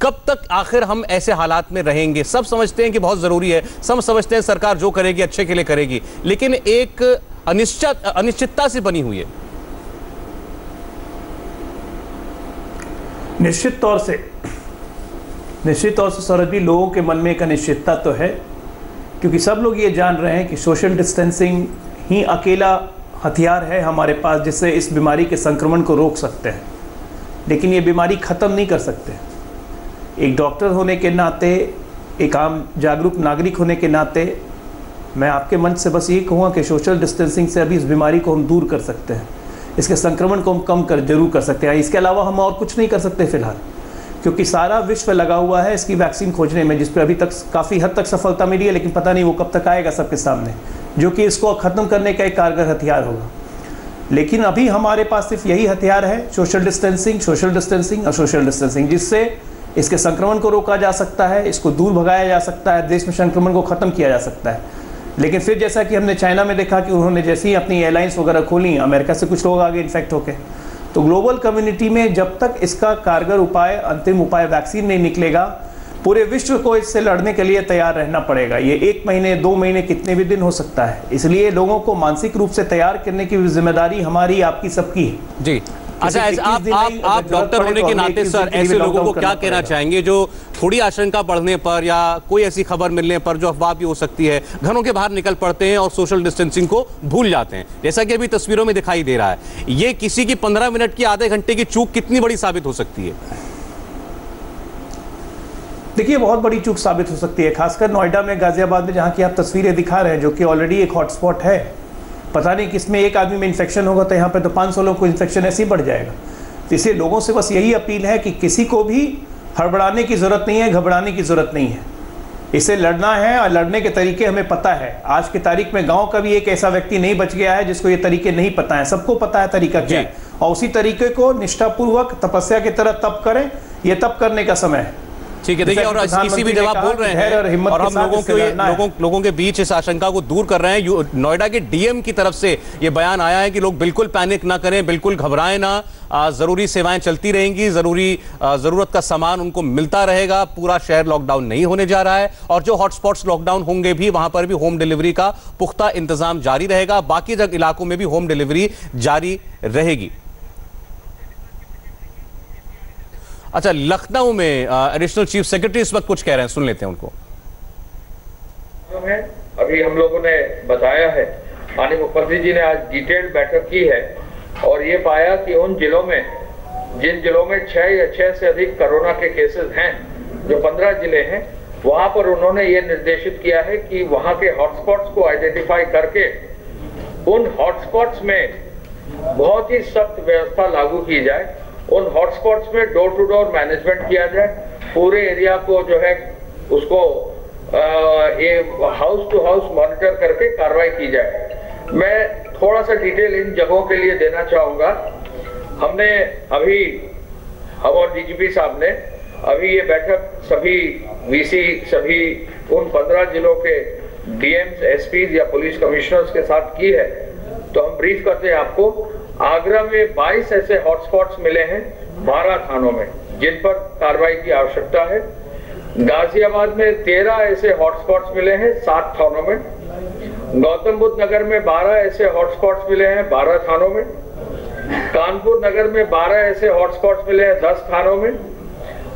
कब तक आखिर हम ऐसे हालात में रहेंगे। सब समझते हैं कि बहुत जरूरी है, सब समझते हैं सरकार जो करेगी अच्छे के लिए करेगी, लेकिन एक अनिश्चित अनिश्चितता से बनी हुई है। निश्चित तौर से निश्चित तौर से सौरभ जी, लोगों के मन में एक अनिश्चितता तो है, क्योंकि सब लोग ये जान रहे हैं कि सोशल डिस्टेंसिंग ही अकेला हथियार है हमारे पास जिससे इस बीमारी के संक्रमण को रोक सकते हैं, लेकिन ये बीमारी ख़त्म नहीं कर सकते। एक डॉक्टर होने के नाते, एक आम जागरूक नागरिक होने के नाते, मैं आपके मंच से बस ये कहूँगा कि सोशल डिस्टेंसिंग से अभी इस बीमारी को हम दूर कर सकते हैं, इसके संक्रमण को हम कम कर जरूर कर सकते हैं। इसके अलावा हम और कुछ नहीं कर सकते फिलहाल, क्योंकि सारा विश्व लगा हुआ है इसकी वैक्सीन खोजने में, जिस पर अभी तक काफ़ी हद तक सफलता मिली है, लेकिन पता नहीं वो कब तक आएगा सबके सामने, जो कि इसको ख़त्म करने का एक कारगर हथियार होगा। लेकिन अभी हमारे पास सिर्फ यही हथियार है, सोशल डिस्टेंसिंग, सोशल डिस्टेंसिंग और सोशल डिस्टेंसिंग, जिससे इसके संक्रमण को रोका जा सकता है, इसको दूर भगाया जा सकता है, देश में संक्रमण को ख़त्म किया जा सकता है। लेकिन फिर जैसा कि हमने चाइना में देखा कि उन्होंने जैसे ही अपनी एयरलाइंस वगैरह खोली, अमेरिका से कुछ लोग आ गए इन्फेक्ट होके। तो ग्लोबल कम्युनिटी में जब तक इसका कारगर उपाय, अंतिम उपाय वैक्सीन नहीं निकलेगा, पूरे विश्व को इससे लड़ने के लिए तैयार रहना पड़ेगा। ये एक महीने, दो महीने, कितने भी दिन हो सकता है। इसलिए लोगों को मानसिक रूप से तैयार करने की जिम्मेदारी हमारी, आपकी, सबकी है जी। अच्छा, आप आप आप डॉक्टर होने के नाते सर, ऐसे लोगों को क्या कहना चाहेंगे जो थोड़ी आशंका बढ़ने पर या कोई ऐसी खबर मिलने पर जो अफवाह भी हो सकती है, घरों के बाहर निकल पड़ते हैं और सोशल डिस्टेंसिंग को भूल जाते हैं, जैसा कि अभी तस्वीरों में दिखाई दे रहा है? ये किसी की पंद्रह मिनट की, आधे घंटे की चूक कितनी बड़ी साबित हो सकती है? देखिए, बहुत बड़ी चूक साबित हो सकती है, खासकर नोएडा में, गाजियाबाद में, जहाँ की आप तस्वीरें दिखा रहे हैं, जो कि ऑलरेडी एक हॉटस्पॉट है। पता नहीं किसमें एक आदमी में इन्फेक्शन होगा तो यहाँ पे तो पाँच सौ लोगों को इन्फेक्शन ऐसे ही बढ़ जाएगा। तो इसलिए लोगों से बस यही अपील है कि किसी को भी हड़बड़ाने की ज़रूरत नहीं है, घबराने की ज़रूरत नहीं है। इसे लड़ना है और लड़ने के तरीके हमें पता है। आज की तारीख में गाँव का भी एक ऐसा व्यक्ति नहीं बच गया है जिसको ये तरीके नहीं पता है। सबको पता है तरीका क्या है, और उसी तरीके को निष्ठापूर्वक तपस्या की तरह तप करें। यह तप करने का समय है। ठीक है, देखिए, और इसी भी जवाब बोल रहे हैं और, और हम लोगों को ये लोगों लोगों के बीच इस आशंका को दूर कर रहे हैं। नोएडा के डीएम की तरफ से ये बयान आया है कि लोग बिल्कुल पैनिक ना करें, बिल्कुल घबराएं ना, ज़रूरी सेवाएं चलती रहेंगी, ज़रूरी ज़रूरत का सामान उनको मिलता रहेगा, पूरा शहर लॉकडाउन नहीं होने जा रहा है, और जो हॉटस्पॉट्स लॉकडाउन होंगे भी वहाँ पर भी होम डिलीवरी का पुख्ता इंतजाम जारी रहेगा, बाकी इलाकों में भी होम डिलीवरी जारी रहेगी। अच्छा, लखनऊ में एडिशनल चीफ सेक्रेटरी इस वक्त कुछ कह रहे हैं, सुन लेते हैं उनको। अभी हम लोगों ने बताया है, माननीय मुख्यमंत्री जी ने आज डिटेल बैठक की है और ये पाया कि उन जिलों में, जिन जिलों में छह या छह से अधिक कोरोना के केसेस हैं, जो पंद्रह जिले हैं, वहां पर उन्होंने ये निर्देशित किया है कि वहां के हॉटस्पॉट्स को आइडेंटिफाई करके उन हॉटस्पॉट्स में बहुत ही सख्त व्यवस्था लागू की जाए। उन हॉटस्पॉट्स में डोर टू डोर मैनेजमेंट किया जाए, पूरे एरिया को जो है उसको हाउस टू हाउस मॉनिटर करके कार्रवाई की जाए। मैं थोड़ा सा डिटेल इन जगहों के लिए देना चाहूँगा। हमने अभी, हम और डीजीपी साहब ने अभी ये बैठक सभी वीसी, सभी उन पंद्रह जिलों के डीएम्स, एसपीज या पुलिस कमिश्नर्स के साथ की है। तो हम ब्रीफ करते हैं आपको। आगरा में बाईस ऐसे हॉटस्पॉट्स मिले हैं बारह थानों में, जिन पर कार्रवाई की आवश्यकता है। गाजियाबाद में तेरह ऐसे हॉटस्पॉट्स मिले हैं सात थानों में। गौतम बुद्ध नगर में बारह ऐसे हॉटस्पॉट्स मिले हैं बारह थानों में। कानपुर नगर में बारह ऐसे हॉटस्पॉट्स मिले हैं दस थानों में।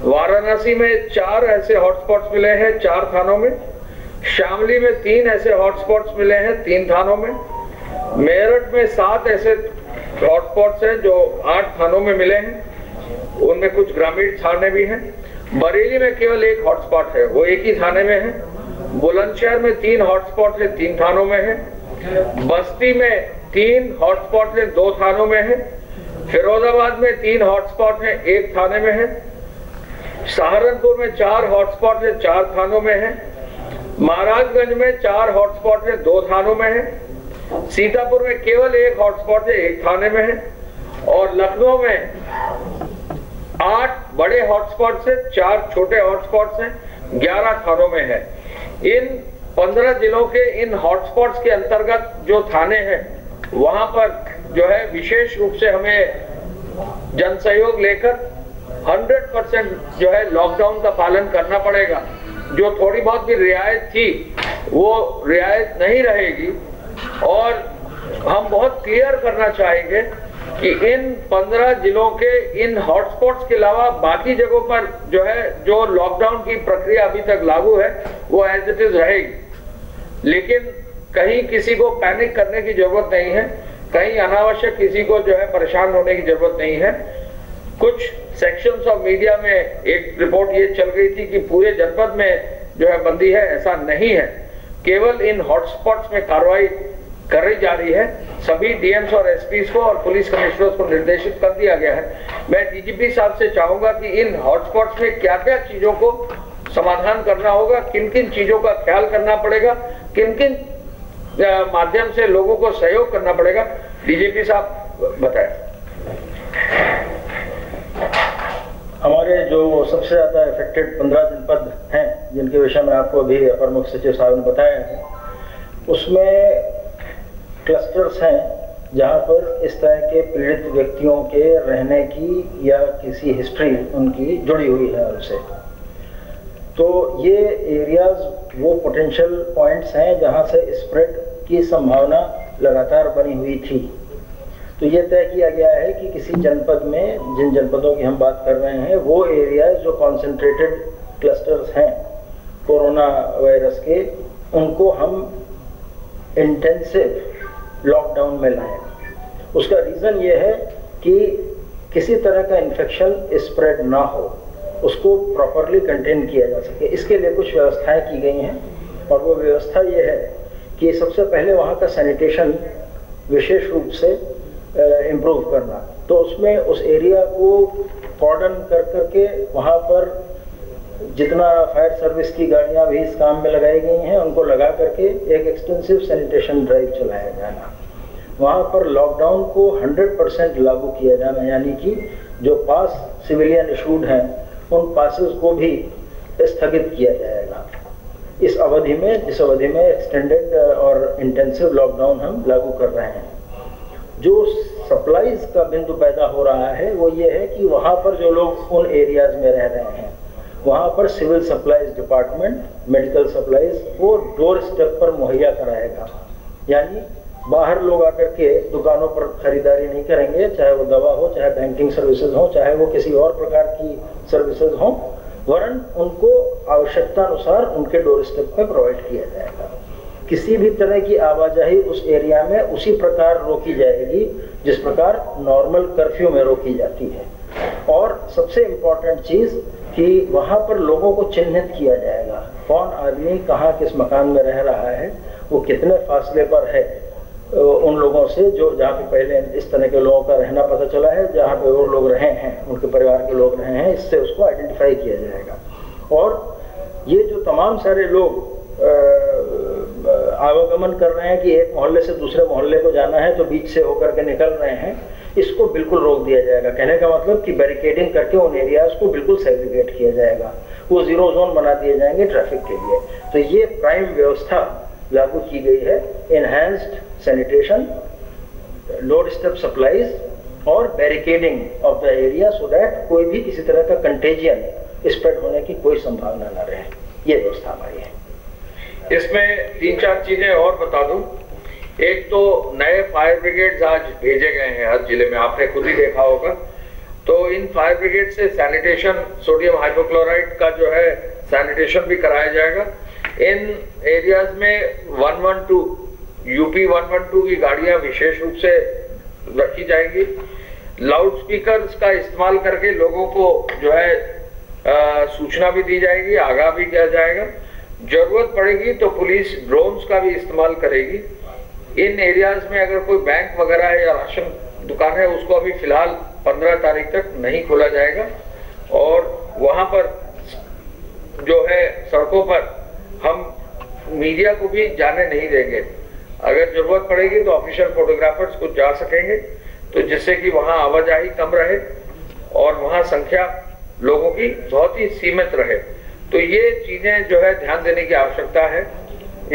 वाराणसी में चार ऐसे हॉटस्पॉट्स मिले हैं चार थानों में। शामली में तीन ऐसे हॉटस्पॉट्स मिले हैं तीन थानों में। मेरठ में सात ऐसे हॉटस्पॉट्स हैं जो आठ थानों में मिले हैं, उनमें कुछ ग्रामीण थाने भी हैं। बरेली में केवल एक हॉटस्पॉट है, वो एक ही थाने में है। बुलंदशहर में तीन हॉटस्पॉट हैं तीन थानों में है। बस्ती में तीन हॉटस्पॉट हैं दो थानों में है। फिरोजाबाद में तीन हॉटस्पॉट हैं एक थाने में है। सहारनपुर में चार हॉटस्पॉट हैं चार थानों में है। महाराजगंज में चार हॉटस्पॉट हैं दो थानों में है। सीतापुर में केवल एक हॉटस्पॉट है एक थाने में है। और लखनऊ में आठ बड़े हॉटस्पॉट्स हैं, चार छोटे हॉटस्पॉट्स हैं, ग्यारह थानों में है। इन पंद्रह जिलों के इन हॉटस्पॉट्स के अंतर्गत जो थाने हैं वहां पर जो है विशेष रूप से हमें जन सहयोग लेकर सौ परसेंट जो है लॉकडाउन का पालन करना पड़ेगा। जो थोड़ी बहुत भी रियायत थी वो रियायत नहीं रहेगी। और हम बहुत क्लियर करना चाहेंगे कि इन पंद्रह जिलों के इन हॉटस्पॉट्स के अलावा बाकी जगहों पर जो है जो लॉकडाउन की प्रक्रिया अभी तक लागू है वो एज इट इज रहेगी। लेकिन कहीं किसी को पैनिक करने की जरूरत नहीं है, कहीं अनावश्यक किसी को जो है परेशान होने की जरूरत नहीं है। कुछ सेक्शंस ऑफ मीडिया में एक रिपोर्ट ये चल रही थी कि पूरे जनपद में जो है बंदी है, ऐसा नहीं है। केवल इन हॉटस्पॉट्स में कार्रवाई करी जा रही है। सभी डीएम्स और एसपीज को और पुलिस कमिश्नर्स को निर्देशित कर दिया गया है। मैं डीजीपी साहब से चाहूंगा कि इन हॉटस्पॉट्स में क्या क्या चीजों को समाधान करना होगा, किन किन चीजों का ख्याल करना पड़ेगा, किन किन माध्यम से लोगों को सहयोग करना पड़ेगा, डीजीपी साहब बताएं। हमारे जो सबसे ज़्यादा इफेक्टेड पंद्रह जनपद हैं, जिनके विषय में आपको अभी अपर मुख्य सचिव साहब ने बताया है, उसमें क्लस्टर्स हैं जहाँ पर इस तरह के पीड़ित व्यक्तियों के रहने की या किसी हिस्ट्री उनकी जुड़ी हुई है उनसे। तो ये एरियाज वो पोटेंशियल पॉइंट्स हैं जहाँ से स्प्रेड की संभावना लगातार बनी हुई थी। तो ये तय किया गया है कि किसी जनपद में, जिन जनपदों की हम बात कर रहे हैं, वो एरियाज जो कॉन्सेंट्रेटेड क्लस्टर्स हैं कोरोना वायरस के, उनको हम इंटेंसिव लॉकडाउन में लाएं। उसका रीज़न ये है कि किसी तरह का इन्फेक्शन स्प्रेड ना हो, उसको प्रॉपरली कंटेन किया जा सके। इसके लिए कुछ व्यवस्थाएं की गई हैं और वो व्यवस्था ये है कि सबसे पहले वहाँ का सैनिटेशन विशेष रूप से इम्प्रूव करना। तो उसमें उस एरिया को कॉर्डन कर करके वहाँ पर जितना फायर सर्विस की गाड़ियाँ भी इस काम में लगाई गई हैं उनको लगा करके एक एक्सटेंसिव सैनिटेशन ड्राइव चलाया जाना। वहाँ पर लॉकडाउन को हंड्रेड परसेंट लागू किया जाना, यानी कि जो पास सिविलियन इशूड हैं उन पासेस को भी स्थगित किया जाएगा इस अवधि में, जिस अवधि में एक्सटेंडेड और इंटेंसिव लॉकडाउन हम लागू कर रहे हैं। जो सप्लाईज का बिंदु पैदा हो रहा है वो ये है कि वहाँ पर जो लोग उन एरियाज में रह रहे हैं वहाँ पर civil supplies department medical supplies को डोर स्टेप पर मुहैया कराएगा, यानी बाहर लोग आकर के दुकानों पर खरीदारी नहीं करेंगे, चाहे वो दवा हो, चाहे बैंकिंग सर्विसेज हो, चाहे वो किसी और प्रकार की सर्विसेज हो, वरन उनको आवश्यकता अनुसार उनके डोर स्टेप पर प्रोवाइड किया जाएगा। किसी भी तरह की आवाजाही उस एरिया में उसी प्रकार रोकी जाएगी जिस प्रकार नॉर्मल कर्फ्यू में रोकी जाती है। और सबसे इम्पॉर्टेंट चीज़ कि वहाँ पर लोगों को चिन्हित किया जाएगा, कौन आदमी कहाँ किस मकान में रह रहा है, वो कितने फासले पर है उन लोगों से जो जहाँ पे पहले इस तरह के लोगों का रहना पता चला है, जहाँ पे वो लोग रहे हैं, उनके परिवार के लोग रहे हैं, इससे उसको आइडेंटिफाई किया जाएगा। और ये जो तमाम सारे लोग आवागमन कर रहे हैं कि एक मोहल्ले से दूसरे मोहल्ले को जाना है तो बीच से होकर के निकल रहे हैं, इसको बिल्कुल रोक दिया जाएगा। कहने का मतलब कि बैरिकेडिंग करके उन एरियाज को बिल्कुल सेग्रीगेट किया जाएगा, वो जीरो जोन बना दिए जाएंगे ट्रैफिक के लिए। तो ये प्राइम व्यवस्था लागू की गई है, enhanced sanitation, door step supplies और barricading of the area so that कोई भी किसी तरह का कंटेजियन स्प्रेड होने की कोई संभावना ना रहे। ये व्यवस्था हमारी है। इसमें तीन चार चीजें और बता दूं। एक तो नए फायर ब्रिगेड्स आज भेजे गए हैं हर जिले में, आपने खुद ही देखा होगा। तो इन फायर ब्रिगेड से सैनिटेशन, सोडियम हाइपोक्लोराइड का जो है सैनिटेशन भी कराया जाएगा। इन एरियाज में one one two UP one one two की गाड़ियां विशेष रूप से रखी जाएंगी। लाउड स्पीकर्स का इस्तेमाल करके लोगों को जो है आ, सूचना भी दी जाएगी, आगाह भी किया जाएगा। जरूरत पड़ेगी तो पुलिस ड्रोन्स का भी इस्तेमाल करेगी। इन एरियाज में अगर कोई बैंक वगैरह है या राशन दुकान है उसको अभी फिलहाल पंद्रह तारीख तक नहीं खोला जाएगा। और वहां पर जो है सड़कों पर हम मीडिया को भी जाने नहीं देंगे। अगर जरूरत पड़ेगी तो ऑफिशियल फोटोग्राफर्स को जा सकेंगे, तो जिससे कि वहां आवाजाही कम रहे और वहां संख्या लोगों की बहुत ही सीमित रहे। तो ये चीजें जो है ध्यान देने की आवश्यकता है।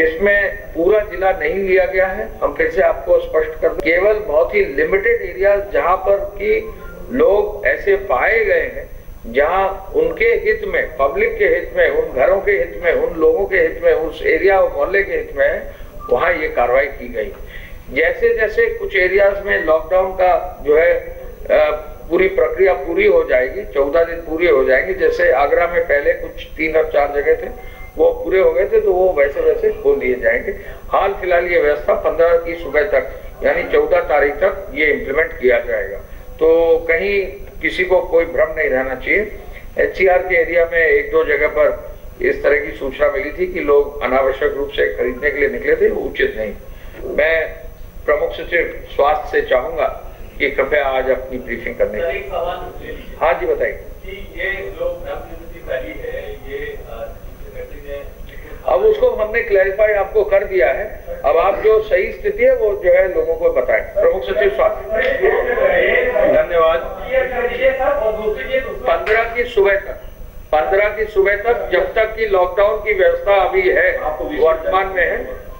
इसमें पूरा जिला नहीं लिया गया है, हम फिर से आपको स्पष्ट कर, केवल बहुत ही लिमिटेड एरिया जहां पर कि लोग ऐसे पाए गए हैं जहां उनके हित में, पब्लिक के हित में, उन घरों के हित में, उन लोगों के हित में, उस एरिया और मोहल्ले के हित में है, वहां ये कार्रवाई की गई। जैसे जैसे कुछ एरियाज में लॉकडाउन का जो है पूरी प्रक्रिया पूरी हो जाएगी, चौदह दिन पूरी हो जाएगी, जैसे आगरा में पहले कुछ तीन और चार जगह थे वो पूरे हो गए थे, तो वो वैसे वैसे खोल दिए जाएंगे। हाल फिलहाल ये व्यवस्था पंद्रह की सुबह तक, यानी चौदह तारीख तक ये इम्प्लीमेंट किया जाएगा। तो कहीं किसी को कोई भ्रम नहीं रहना चाहिए। एच सी आर के एरिया में एक दो जगह पर इस तरह की सूचना मिली थी कि लोग अनावश्यक रूप से खरीदने के लिए निकले थे, उचित नहीं। मैं प्रमुख सचिव स्वास्थ्य से चाहूंगा कि कृपया आज अपनी ब्रीफिंग करने की। हाँ जी बताइए। अब उसको हमने क्लैरिफाई आपको कर दिया है, अब आप जो सही स्थिति है वो जो है लोगों को बताएं। प्रमुख सचिव स्वास्थ्य, धन्यवाद। पंद्रह की सुबह तक पंद्रह की सुबह तक जब तक कि लॉकडाउन की व्यवस्था अभी है वर्तमान में है,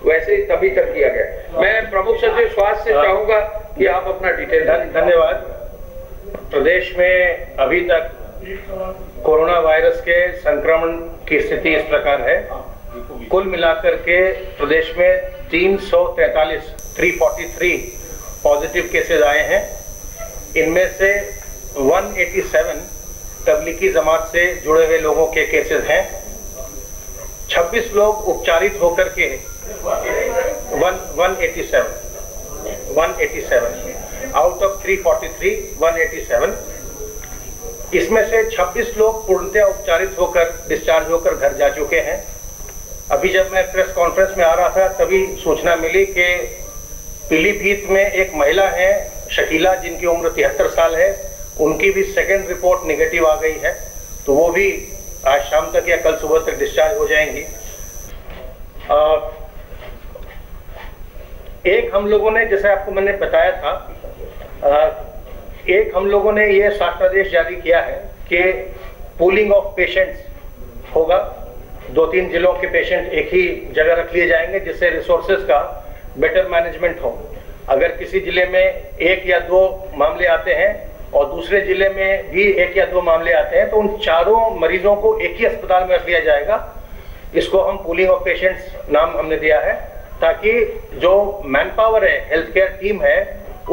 वैसे ही तभी तक किया गया। मैं प्रमुख सचिव स्वास्थ्य से चाहूंगा कि आप अपना डिटेल। धन्यवाद। प्रदेश में अभी तक कोरोना वायरस के संक्रमण की स्थिति इस प्रकार है। कुल मिलाकर के प्रदेश में तीन सौ तैंतालीस पॉजिटिव केसेज आए हैं। इनमें से एक सौ सत्तासी तबलीगी जमात से जुड़े हुए लोगों के केसेस हैं। छब्बीस लोग उपचारित होकर के एक सौ सत्तासी आउट ऑफ तीन सौ तैंतालीस एक सौ सत्तासी। इसमें से छब्बीस लोग पूर्णतया उपचारित होकर डिस्चार्ज होकर घर जा चुके हैं। अभी जब मैं प्रेस कॉन्फ्रेंस में आ रहा था तभी सूचना मिली कि पीलीभीत में एक महिला है शकीला जिनकी उम्र तिहत्तर साल है, उनकी भी सेकेंड रिपोर्ट नेगेटिव आ गई है, तो वो भी आज शाम तक या कल सुबह तक डिस्चार्ज हो जाएंगी। आ, एक हम लोगों ने, जैसे आपको मैंने बताया था, आ, एक हम लोगों ने ये शासनादेश जारी किया है कि पूलिंग ऑफ पेशेंट्स होगा। दो तीन जिलों के पेशेंट एक ही जगह रख लिए जाएंगे जिससे रिसोर्सेज का बेटर मैनेजमेंट हो। अगर किसी जिले में एक या दो मामले आते हैं और दूसरे जिले में भी एक या दो मामले आते हैं तो उन चारों मरीजों को एक ही अस्पताल में रख लिया जाएगा। इसको हम पूलिंग ऑफ पेशेंट्स नाम हमने दिया है, ताकि जो मैन पावर है, हेल्थ केयर टीम है,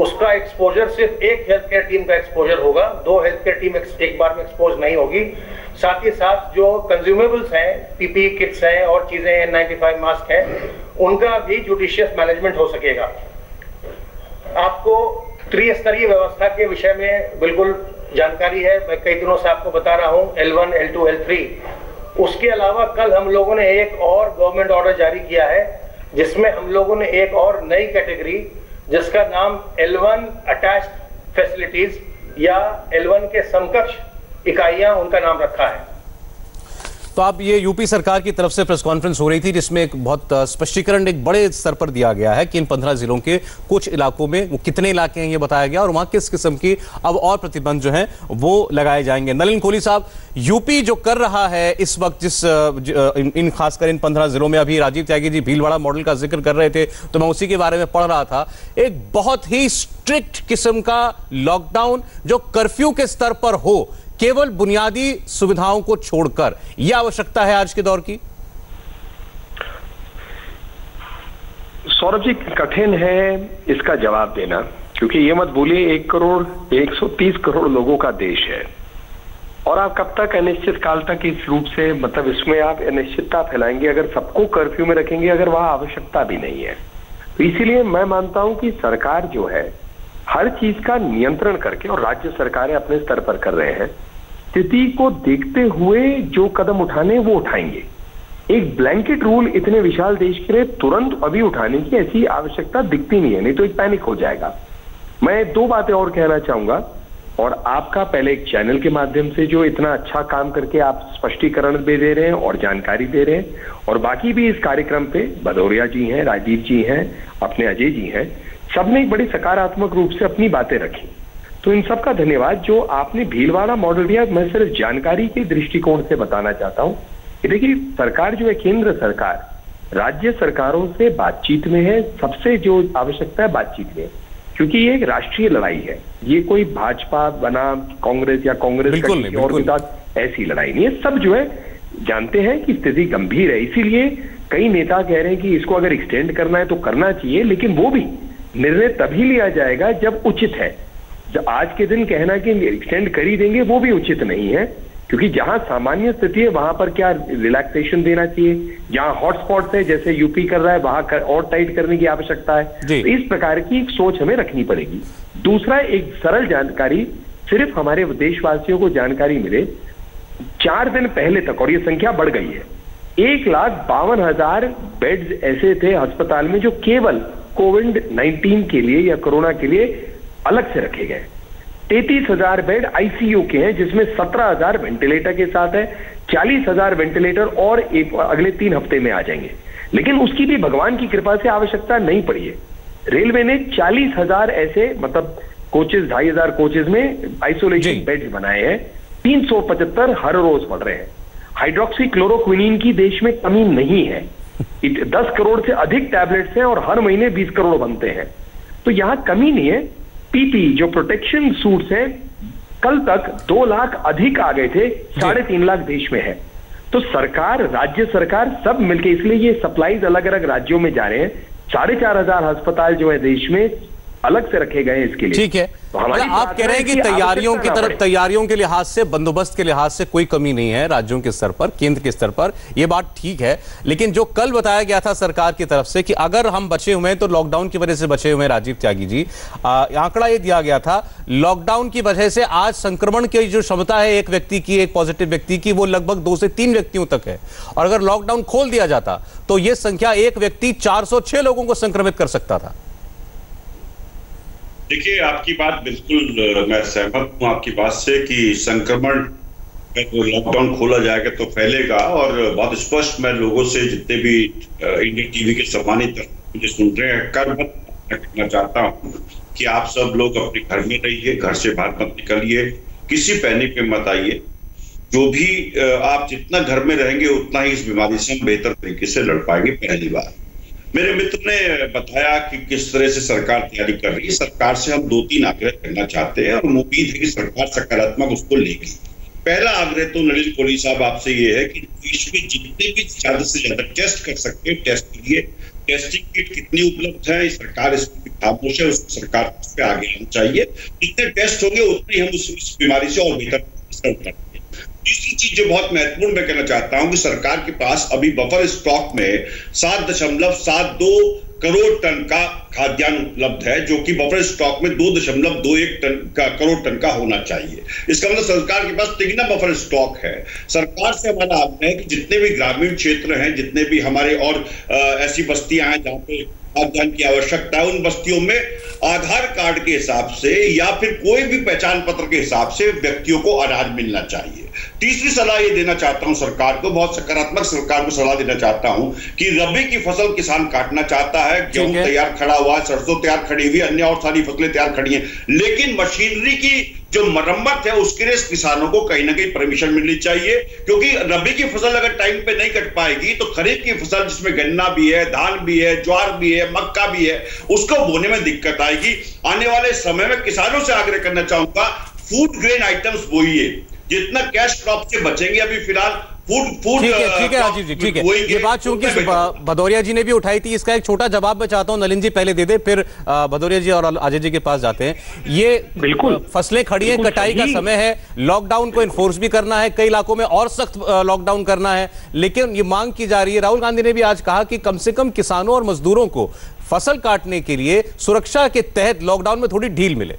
उसका एक्सपोजर सिर्फ एक हेल्थ केयर टीम का एक्सपोजर होगा, दो हेल्थ केयर टीम एक बार में एक्सपोज नहीं होगी। साथ ही साथ जो कंज्यूमेबल्स हैं, पीपीई किट्स हैं और चीज़ें एन नाइंटी फाइव मास्क हैं, उनका भी जुडिशियस मैनेजमेंट हो सकेगा। आपको त्रिस्तरीय व्यवस्था के विषय में बिल्कुल जानकारी है, मैं कई दिनों से आपको बता रहा हूँ, L one, L two, L three. उसके अलावा कल हम लोगों ने एक और गवर्नमेंट ऑर्डर जारी किया है जिसमें हम लोगों ने एक और नई कैटेगरी जिसका नाम एल वन अटैच्ड फैसिलिटीज या एल वन के समकक्ष इकाइयां, उनका नाम रखा है। तो आप ये यूपी सरकार की तरफ से प्रेस कॉन्फ्रेंस हो रही थी जिसमें एक बहुत स्पष्टीकरण एक बड़े स्तर पर दिया गया है कि इन पंद्रह जिलों के कुछ इलाकों में, वो कितने इलाके हैं ये बताया गया और वहाँ किस किस्म की अब और प्रतिबंध जो हैं वो लगाए जाएंगे। नलिन कोहली साहब, यूपी जो कर रहा है इस वक्त, जिस इन, इन खासकर इन पंद्रह जिलों में, अभी राजीव त्यागी जी भीलवाड़ा मॉडल का जिक्र कर रहे थे तो मैं उसी के बारे में पढ़ रहा था, एक बहुत ही स्ट्रिक्ट किस्म का लॉकडाउन जो कर्फ्यू के स्तर पर हो, केवल बुनियादी सुविधाओं को छोड़कर, यह आवश्यकता है आज के दौर की। सौरभ जी, कठिन है इसका जवाब देना, क्योंकि ये मत भूलिए एक करोड़ एक सौ तीस करोड़ लोगों का देश है और आप कब तक अनिश्चित काल तक इस रूप से, मतलब इसमें आप अनिश्चितता फैलाएंगे अगर सबको कर्फ्यू में रखेंगे अगर वहां आवश्यकता भी नहीं है। तो इसीलिए मैं मानता हूं कि सरकार जो है हर चीज का नियंत्रण करके, और राज्य सरकारें अपने स्तर पर कर रहे हैं, स्थिति को देखते हुए जो कदम उठाने वो उठाएंगे। एक ब्लैंकेट रूल इतने विशाल देश के लिए तुरंत अभी उठाने की ऐसी आवश्यकता दिखती नहीं है, नहीं तो एक पैनिक हो जाएगा। मैं दो बातें और कहना चाहूंगा, और आपका पहले एक चैनल के माध्यम से जो इतना अच्छा काम करके आप स्पष्टीकरण भी दे रहे हैं और जानकारी दे रहे हैं, और बाकी भी इस कार्यक्रम पे भदौरिया जी हैं, राजीव जी हैं, अपने अजय जी हैं, सबने एक बड़ी सकारात्मक रूप से अपनी बातें रखी, तो इन सबका धन्यवाद। जो आपने भीलवाड़ा मॉडल दिया, मैं सिर्फ जानकारी के दृष्टिकोण से बताना चाहता हूँ कि देखिए, सरकार जो है, केंद्र सरकार राज्य सरकारों से बातचीत में है, सबसे जो आवश्यकता है बातचीत में, क्योंकि ये एक राष्ट्रीय लड़ाई है, ये कोई भाजपा बनाम कांग्रेस या कांग्रेस का और के साथ ऐसी लड़ाई नहीं है। सब जो है जानते हैं कि स्थिति गंभीर है, इसीलिए कई नेता कह रहे हैं कि इसको अगर एक्सटेंड करना है तो करना चाहिए, लेकिन वो भी निर्णय तभी लिया जाएगा जब उचित है। जब आज के दिन कहना कि एक्सटेंड कर ही देंगे वो भी उचित नहीं है, क्योंकि जहां सामान्य स्थिति है वहां पर क्या रिलैक्सेशन देना चाहिए, जहां हॉटस्पॉट है जैसे यूपी कर रहा है वहां कर, और टाइट करने की आवश्यकता है। तो इस प्रकार की एक सोच हमें रखनी पड़ेगी। दूसरा, एक सरल जानकारी सिर्फ हमारे देशवासियों को जानकारी मिले, चार दिन पहले तक, और ये संख्या बढ़ गई है, एक लाख बावन हजार बेड ऐसे थे अस्पताल में जो केवल कोविड नाइनटीन के लिए या कोरोना के लिए अलग से रखे गए। तैंतीस हजार बेड आईसीयू के हैं जिसमें सत्रह हजार वेंटिलेटर के साथ है, चालीस हजार वेंटिलेटर और एक अगले तीन हफ्ते में आ जाएंगे, लेकिन उसकी भी भगवान की कृपा से आवश्यकता नहीं पड़ी है। रेलवे ने चालीस हजार ऐसे, मतलब कोचेज, ढाई हजार कोचेज में आइसोलेशन बेड बनाए हैं, तीन सौ पचहत्तर हर रोज बढ़ रहे हैं। हाइड्रोक्सी क्लोरोक्विनिन की देश में कमी नहीं है, दस करोड़ से अधिक टैबलेट्स हैं और हर महीने बीस करोड़ बनते हैं, तो यहाँ कमी नहीं है। पीपी जो प्रोटेक्शन सूट्स हैं, कल तक दो लाख अधिक आ गए थे, साढ़े तीन लाख देश में है। तो सरकार, राज्य सरकार सब मिलके, इसलिए ये सप्लाईज अलग अलग राज्यों में जा रहे हैं। साढ़े चार हजार अस्पताल जो है देश में अलग से रखे गए हैं इसके लिए। ठीक है, तो हमारी आप कह रहे हैं कि तैयारियों की तरफ, तैयारियों के लिहाज से, बंदोबस्त के लिहाज से कोई कमी नहीं है राज्यों के स्तर पर, केंद्र के स्तर पर, यह बात ठीक है। लेकिन जो कल बताया गया था सरकार की तरफ से कि अगर हम बचे हुए हैं तो लॉकडाउन की वजह से बचे हुए हैं, राजीव त्यागी जी, आंकड़ा ये दिया गया था लॉकडाउन की वजह से आज संक्रमण की जो क्षमता है एक व्यक्ति की, एक पॉजिटिव व्यक्ति की, वो लगभग दो से तीन व्यक्तियों तक है। और अगर लॉकडाउन खोल दिया जाता तो ये संख्या एक व्यक्ति चार सौ छह लोगों को संक्रमित कर सकता था। देखिए, आपकी बात बिल्कुल, मैं सहमत हूँ आपकी बात से कि संक्रमण तो लॉकडाउन खोला जाएगा तो फैलेगा। और बहुत स्पष्ट मैं लोगों से, जितने भी इंडिया टीवी के सम्मानित मुझे सुन रहे हैं, कर मत करना चाहता हूँ कि आप सब लोग अपने घर में रहिए, घर से बाहर मत निकलिए, किसी पैनिक में मत आइए। जो भी आप जितना घर में रहेंगे उतना ही इस बीमारी से हम बेहतर तरीके से लड़ पाएंगे। पहली बार मेरे मित्र ने बताया कि किस तरह से सरकार तैयारी कर रही है। सरकार से हम दो तीन आग्रह करना चाहते हैं और उम्मीद है कि सरकार सकारात्मक उसको लेगी। पहला आग्रह तो नरेंद्र मोदी साहब आपसे ये है कि देश में जितने भी ज्यादा से ज्यादा टेस्ट कर सकते हैं, टेस्ट करिए। टेस्टिंग किट कितनी उपलब्ध है, सरकार इसमें खामोश है, उसको सरकार उस पर आगे आना चाहिए। जितने टेस्ट होंगे उतनी हम उस बीमारी से और बेहतर करेंगे। तीसरी चीज जो बहुत महत्वपूर्ण मैं कहना चाहता हूं कि सरकार के पास अभी बफर स्टॉक में सात दशमलव सात दो करोड़ टन का खाद्यान्न उपलब्ध है, जो कि बफर स्टॉक में दो दशमलव दो एक टन का करोड़ टन का होना चाहिए। इसका मतलब सरकार के पास तिगना बफर स्टॉक है। सरकार से हमारा आग्रह है कि जितने भी ग्रामीण क्षेत्र हैं, जितने भी हमारे और ऐसी बस्तियां हैं जहाँ पे खाद्यान्न की आवश्यकता है, उन बस्तियों में आधार कार्ड के हिसाब से या फिर कोई भी पहचान पत्र के हिसाब से व्यक्तियों को अनाज मिलना चाहिए। तीसरी सलाह ये देना चाहता हूं सरकार को, बहुत सकारात्मक सरकार को सलाह देना चाहता हूं कि रबी की फसल किसान काटना चाहता है, गेहूं तैयार खड़ा हुआ है, सरसों तैयार खड़ी हुई है, अन्य और सारी फसलें तैयार खड़ी है, लेकिन मशीनरी की जो मरम्मत है उसके लिए किसानों को कहीं ना कहीं परमिशन मिलनी चाहिए। क्योंकि रबी की फसल अगर टाइम पे नहीं कट पाएगी तो खरीफ की फसल, जिसमें गन्ना भी है, धान भी है, ज्वार भी है, मक्का भी है, उसको बोने में दिक्कत आएगी। आने वाले समय में किसानों से आग्रह करना चाहूंगा, फूड ग्रेन आइटम्स बोइए, जितना कैश क्रॉप से बचेंगे। अभी फिलहाल फूड फूड ठीक है, ठीक है राजीव जी, ठीक है, ये बात चूंकि भदौरिया जी ने भी उठाई थी, इसका एक छोटा जवाब मैं चाहता हूँ नलिन जी पहले दे दे, फिर भदौरिया जी और अजय जी के पास जाते हैं। ये बिल्कुल फसलें खड़ी हैं, कटाई का समय है, लॉकडाउन को इन्फोर्स भी करना है, कई इलाकों में और सख्त लॉकडाउन करना है, लेकिन ये मांग की जा रही है। राहुल गांधी ने भी आज कहा कि कम से कम किसानों और मजदूरों को फसल काटने के लिए सुरक्षा के तहत लॉकडाउन में थोड़ी ढील मिले।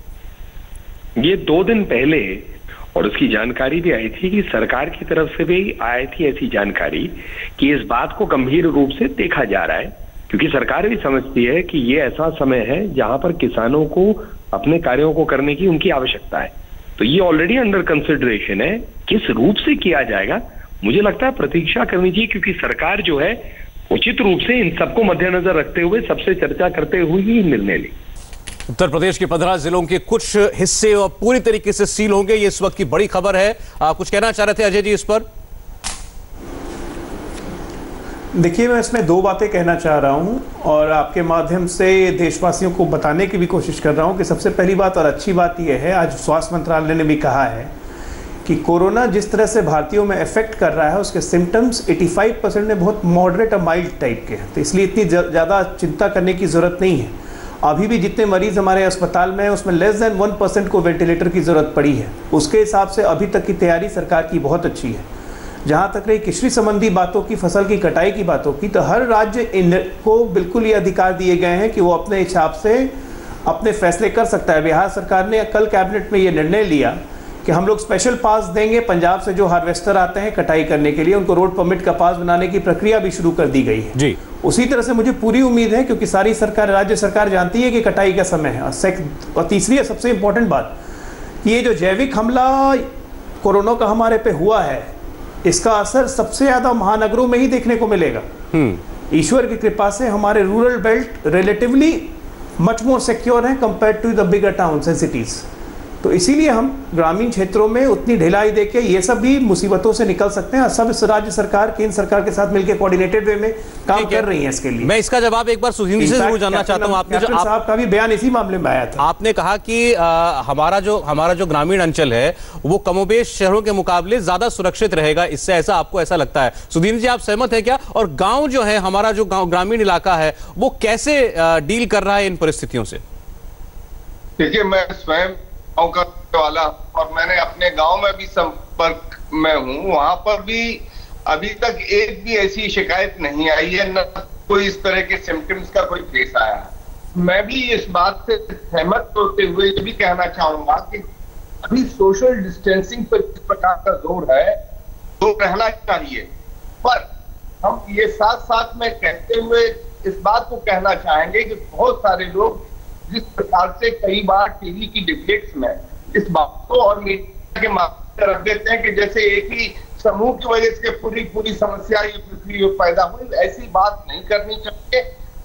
ये दो दिन पहले और उसकी जानकारी भी आई थी कि सरकार की तरफ से भी आई थी ऐसी जानकारी कि इस बात को गंभीर रूप से देखा जा रहा है, क्योंकि सरकार भी समझती है कि ये ऐसा समय है जहां पर किसानों को अपने कार्यों को करने की उनकी आवश्यकता है। तो ये ऑलरेडी अंडर कंसिडरेशन है, किस रूप से किया जाएगा मुझे लगता है प्रतीक्षा करनी चाहिए, क्योंकि सरकार जो है उचित रूप से इन सबको मद्देनजर रखते हुए, सबसे चर्चा करते हुए ही निर्णय ले। उत्तर प्रदेश के पंद्रह जिलों के कुछ हिस्से और पूरी तरीके से सील होंगे, ये इस वक्त की बड़ी खबर है। आ, कुछ कहना चाह रहे थे अजय जी इस पर? देखिए, मैं इसमें दो बातें कहना चाह रहा हूं और आपके माध्यम से देशवासियों को बताने की भी कोशिश कर रहा हूं कि सबसे पहली बात और अच्छी बात यह है, आज स्वास्थ्य मंत्रालय ने भी कहा है कि कोरोना जिस तरह से भारतीयों में इफेक्ट कर रहा है उसके सिम्टम्स पचासी परसेंट में बहुत मॉडरेट और माइल्ड टाइप के हैं, तो इसलिए इतनी ज़्यादा चिंता करने की ज़रूरत नहीं है। अभी भी जितने मरीज़ हमारे अस्पताल में हैं उसमें लेस देन वन परसेंट को वेंटिलेटर की ज़रूरत पड़ी है, उसके हिसाब से अभी तक की तैयारी सरकार की बहुत अच्छी है। जहाँ तक रही कृषि संबंधी बातों की, फसल की कटाई की बातों की, तो हर राज्य इन को बिल्कुल ये अधिकार दिए गए हैं कि वो अपने हिसाब से अपने फैसले कर सकता है। बिहार सरकार ने कल कैबिनेट में ये निर्णय लिया कि हम लोग स्पेशल पास देंगे, पंजाब से जो हार्वेस्टर आते हैं कटाई करने के लिए उनको रोड परमिट का पास बनाने की प्रक्रिया भी शुरू कर दी गई है जी। उसी तरह से मुझे पूरी उम्मीद है, क्योंकि सारी सरकार, राज्य सरकार जानती है कि कटाई का समय है। और तीसरी और सबसे इम्पोर्टेंट बात, ये जो जैविक हमला कोरोना का हमारे पे हुआ है, इसका असर सबसे ज़्यादा महानगरों में ही देखने को मिलेगा। ईश्वर की कृपा से हमारे rural belt relatively much more secure हैं compare to the bigger towns and cities, तो इसीलिए हम ग्रामीण क्षेत्रों में उतनी ढिलाई देके ये सब भी मुसीबतों से निकल सकते हैं। सब राज्य सरकार केंद्र सरकार के साथ मिलकर कोऑर्डिनेटेड वे में काम कर रही है। इसके लिए मैं इसका जवाब एक बार सुधीन जी से जरूर जानना चाहता हूं। आपने जो आप का भी बयान इसी मामले में आया था, आपने कहा कि हमारा जो हमारा जो ग्रामीण अंचल है वो कमोबेश शहरों के मुकाबले ज्यादा सुरक्षित रहेगा, इससे ऐसा आपको ऐसा लगता है। सुधीन जी आप सहमत है क्या? और गाँव जो है, हमारा जो ग्रामीण इलाका है, वो कैसे डील कर रहा है इन परिस्थितियों से? देखिए, मैं स्वयं गाँव का वाला और मैंने अपने गांव में भी संपर्क में हूँ, वहां पर भी अभी तक एक भी ऐसी शिकायत नहीं आई है, न कोई इस तरह के सिम्टम्स का कोई केस आया है। मैं भी इस बात से सहमत होते हुए ये भी कहना चाहूंगा कि अभी सोशल डिस्टेंसिंग पर किस प्रकार का जोर है, तो रहना चाहिए, पर हम ये साथ साथ में कहते हुए इस बात को कहना चाहेंगे कि बहुत सारे लोग जिस प्रकार से कई बार टीवी की डिबेट्स में इस बात को और मीडिया के माध्यम से रख देते हैं कि जैसे एक ही समूह की वजह से पूरी पूरी समस्या ये पृथ्वी पैदा हुई, ऐसी बात नहीं करनी चाहिए।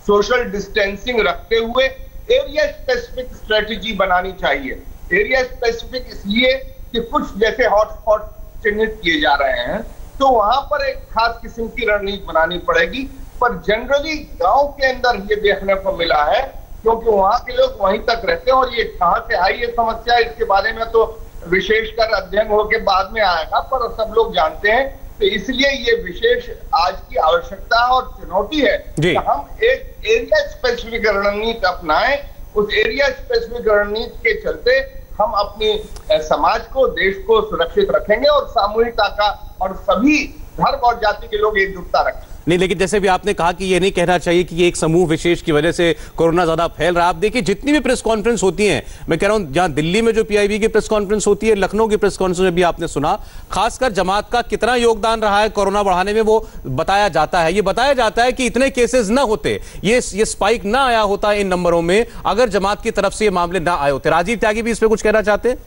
सोशल डिस्टेंसिंग रखते हुए एरिया स्पेसिफिक स्ट्रेटजी बनानी चाहिए। एरिया स्पेसिफिक इसलिए कि कुछ जैसे हॉटस्पॉट चिन्हित किए जा रहे हैं तो वहां पर एक खास किस्म की रणनीति बनानी पड़ेगी, पर जनरली गाँव के अंदर ये देखने को मिला है क्योंकि वहां के लोग वहीं तक रहते हैं और ये कहां से आई ये समस्या, इसके बारे में तो विशेषकर अध्ययन होकर बाद में आएगा, पर सब लोग जानते हैं, तो इसलिए ये विशेष आज की आवश्यकता और चुनौती है कि हम एक एरिया स्पेसिफिक रणनीति अपनाएं। उस एरिया स्पेसिफिक रणनीति के चलते हम अपने समाज को, देश को सुरक्षित रखेंगे और सामूहिकता का और सभी धर्म और जाति के लोग एकजुटता रखेंगे। नहीं, लेकिन जैसे भी आपने कहा कि ये नहीं कहना चाहिए कि ये एक समूह विशेष की वजह से कोरोना ज़्यादा फैल रहा है। आप देखिए, जितनी भी प्रेस कॉन्फ्रेंस होती हैं, मैं कह रहा हूँ, जहाँ दिल्ली में जो पीआईबी की प्रेस कॉन्फ्रेंस होती है, लखनऊ की प्रेस कॉन्फ्रेंस में भी आपने सुना, खासकर जमात का कितना योगदान रहा है कोरोना बढ़ाने में, वो बताया जाता है। ये बताया जाता है कि इतने केसेज ना होते, ये ये स्पाइक ना आया होता इन नंबरों में, अगर जमात की तरफ से ये मामले ना आए होते। राजीव त्यागी भी इस पर कुछ कहना चाहते हैं?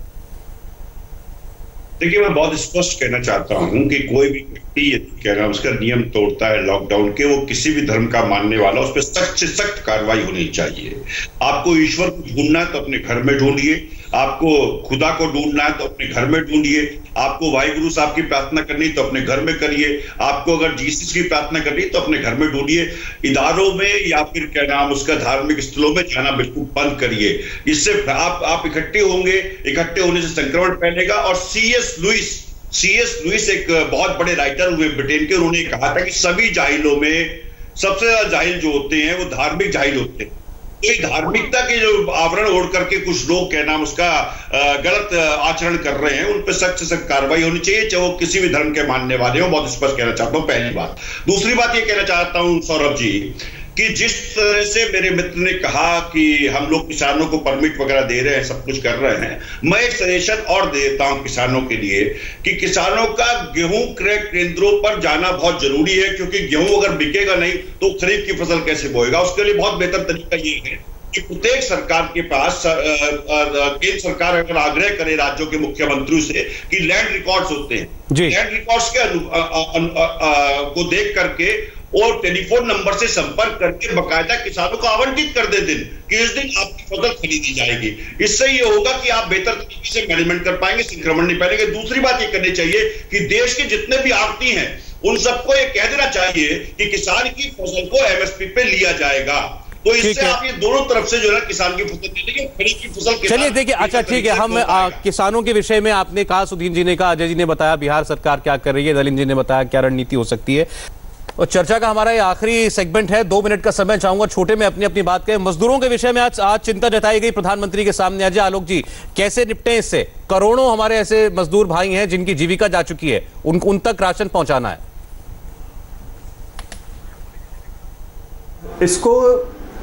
देखिए, मैं बहुत स्पष्ट कहना चाहता हूं कि कोई भी व्यक्ति यदि कह रहा उसका नियम तोड़ता है लॉकडाउन के, वो किसी भी धर्म का मानने वाला, उस पर सख्त से सख्त कार्रवाई होनी चाहिए। आपको ईश्वर को ढूंढना है तो अपने घर में ढूंढिए, आपको खुदा को ढूंढना है तो अपने घर में ढूंढिए, आपको वाहिगुरु साहब की प्रार्थना करनी तो अपने घर में करिए, आपको अगर जीसस की प्रार्थना करनी तो अपने घर में ढूंढिए। इदारों में या फिर क्या नाम उसका धार्मिक स्थलों में जाना बिल्कुल बंद करिए। इससे आप आप इकट्ठे होंगे, इकट्ठे होने से संक्रमण फैलेगा। और सीएस लुइस सीएस लुइस एक बहुत बड़े राइटर हुए ब्रिटेन के, उन्होंने कहा था कि सभी जाहिलों में सबसे ज्यादा जाहिल जो होते हैं वो धार्मिक जाहिल होते हैं। धार्मिकता के जो आवरण ओढ़ करके कुछ लोग क्या नाम उसका गलत आचरण कर रहे हैं, उन पर सख्त से सख्त कार्रवाई होनी चाहिए, चाहे वो किसी भी धर्म के मानने वाले हो। बहुत स्पष्ट कहना चाहता हूँ, पहली बात। दूसरी बात ये कहना चाहता हूँ सौरभ जी कि जिस तरह से मेरे मित्र ने कहा कि हम लोग किसानों को परमिट वगैरह दे रहे हैं, सब कुछ कर रहे हैं, मैं एक सजेशन और दे देता हूं किसानों के लिए कि किसानों का गेहूं क्रय केंद्रों पर जाना बहुत जरूरी है, क्योंकि गेहूं अगर बिकेगा नहीं तो खरीफ की फसल कैसे बोएगा। उसके लिए बहुत बेहतर तरीका ये है कि प्रत्येक सरकार के पास केंद्र सरकार अगर आग्रह करे राज्यों के मुख्यमंत्रियों से कि लैंड रिकॉर्ड्स होते हैं, लैंड रिकॉर्ड्स के को देख करके और टेलीफोन नंबर से संपर्क करके बकायदा किसानों को आवंटित कर दे दिन कि इस दिन आपकी फसल खरीदी जाएगी। इससे ये होगा कि आप बेहतर तरीके से मैनेजमेंट कर पाएंगे, संक्रमण नहीं फैलेगा। दूसरी बात ये करनी चाहिए कि देश के जितने भी आड़ती हैं उन सबको ये कह देना चाहिए कि किसान की फसल को एमएसपी पे लिया जाएगा, तो इससे आप ये दोनों तरफ से जो है किसान की फसल ले खरीफ की फसल। चलिए देखिए, अच्छा ठीक है, हम आ, किसानों के विषय में आपने कहा, सुधीन जी ने कहा, अजय जी ने बताया बिहार सरकार क्या कर रही है, नलिन जी ने बताया क्या रणनीति हो सकती है। और चर्चा का हमारा ये आखिरी सेगमेंट है, दो मिनट का समय चाहूंगा, छोटे में अपनी अपनी बात करें। मजदूरों के विषय में आज आज चिंता जताई गई प्रधानमंत्री के सामने। अजय, आलोक जी, कैसे निपटें इससे? करोड़ों हमारे ऐसे मजदूर भाई हैं जिनकी जीविका जा चुकी है, उन, उन तक राशन पहुंचाना है। इसको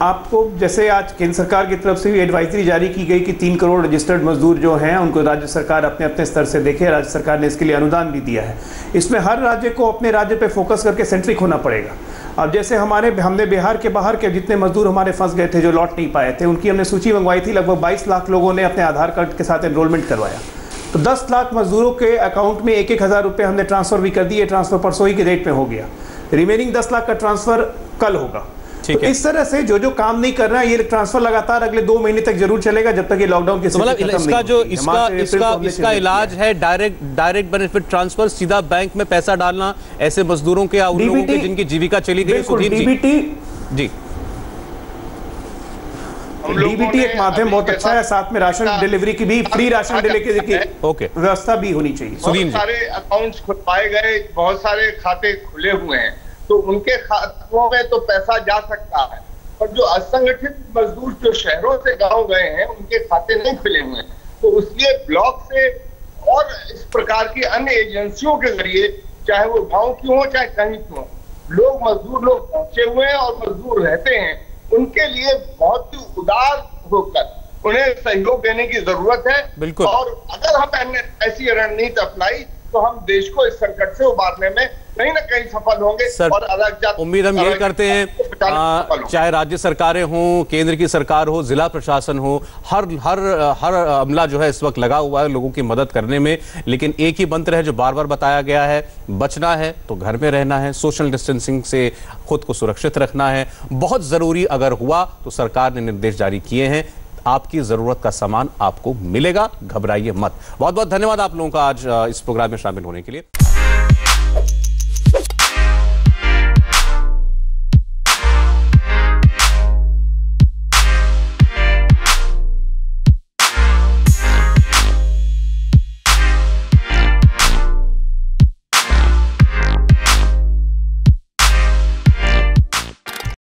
आपको जैसे आज केंद्र सरकार की तरफ से भी एडवाइजरी जारी की गई कि तीन करोड़ रजिस्टर्ड मजदूर जो हैं उनको राज्य सरकार अपने अपने स्तर से देखे। राज्य सरकार ने इसके लिए अनुदान भी दिया है। इसमें हर राज्य को अपने राज्य पे फोकस करके सेंट्रिक होना पड़ेगा। अब जैसे हमारे हमने बिहार के बाहर के जितने मजदूर हमारे फंस गए थे जो लौट नहीं पाए थे, उनकी हमने सूची मंगवाई थी। लगभग बाईस लाख लोगों ने अपने आधार कार्ड के साथ एनरोलमेंट करवाया, तो दस लाख मजदूरों के अकाउंट में एक एक हज़ार रुपये हमने ट्रांसफ़र भी कर दिए। ट्रांसफ़र परसों ही के डेट में हो गया। रिमेनिंग दस लाख का ट्रांसफ़र कल होगा। ठीक तो है। इस तरह से जो जो काम नहीं कर रहा है ये ट्रांसफर लगातार अगले दो महीने तक जरूर चलेगा जब तक ये लॉकडाउन के मतलब इसका जो इसका इसका इसका इलाज है डायरेक्ट डायरेक्ट बेनिफिट ट्रांसफर, सीधा बैंक में पैसा डालना ऐसे मजदूरों के या उन लोगों के जिनकी जीविका चली गई। डीबीटी जी डीबीटी एक माध्यम बहुत अच्छा है, साथ में राशन डिलीवरी की भी फ्री राशन डिलीवरी की ओके व्यवस्था भी होनी चाहिए। बहुत सारे अकाउंट्स खुलवाए गए, बहुत सारे खाते खुले हुए हैं तो उनके खातों में तो पैसा जा सकता है, पर जो असंगठित मजदूर जो शहरों से गाँव गए हैं उनके खाते नहीं खुले हुए हैं, तो उसलिए ब्लॉक से और इस प्रकार की अन्य एजेंसियों के जरिए चाहे वो गाँव क्यों हो चाहे कहीं क्यों लोग मजदूर लोग पहुंचे हुए हैं और मजदूर रहते हैं, उनके लिए बहुत ही उदार होकर उन्हें सहयोग देने की जरूरत है। और अगर हम ऐसी रणनीति अपनाई तो हम देश को इस संकट से उबारने में कहीं ना कहीं सफल होंगे। और अलग उम्मीद हम ये करते हैं चाहे राज्य सरकारें हों, केंद्र की सरकार हो, जिला प्रशासन हो, हर हर हर अमला जो है इस वक्त लगा हुआ है लोगों की मदद करने में, लेकिन एक ही मंत्र है जो बार बार बताया गया है, बचना है तो घर में रहना है, सोशल डिस्टेंसिंग से खुद को सुरक्षित रखना है। बहुत जरूरी अगर हुआ तो सरकार ने निर्देश जारी किए हैं, आपकी जरूरत का सामान आपको मिलेगा, घबराइए मत। बहुत बहुत धन्यवाद आप लोगों का आज इस प्रोग्राम में शामिल होने के लिए।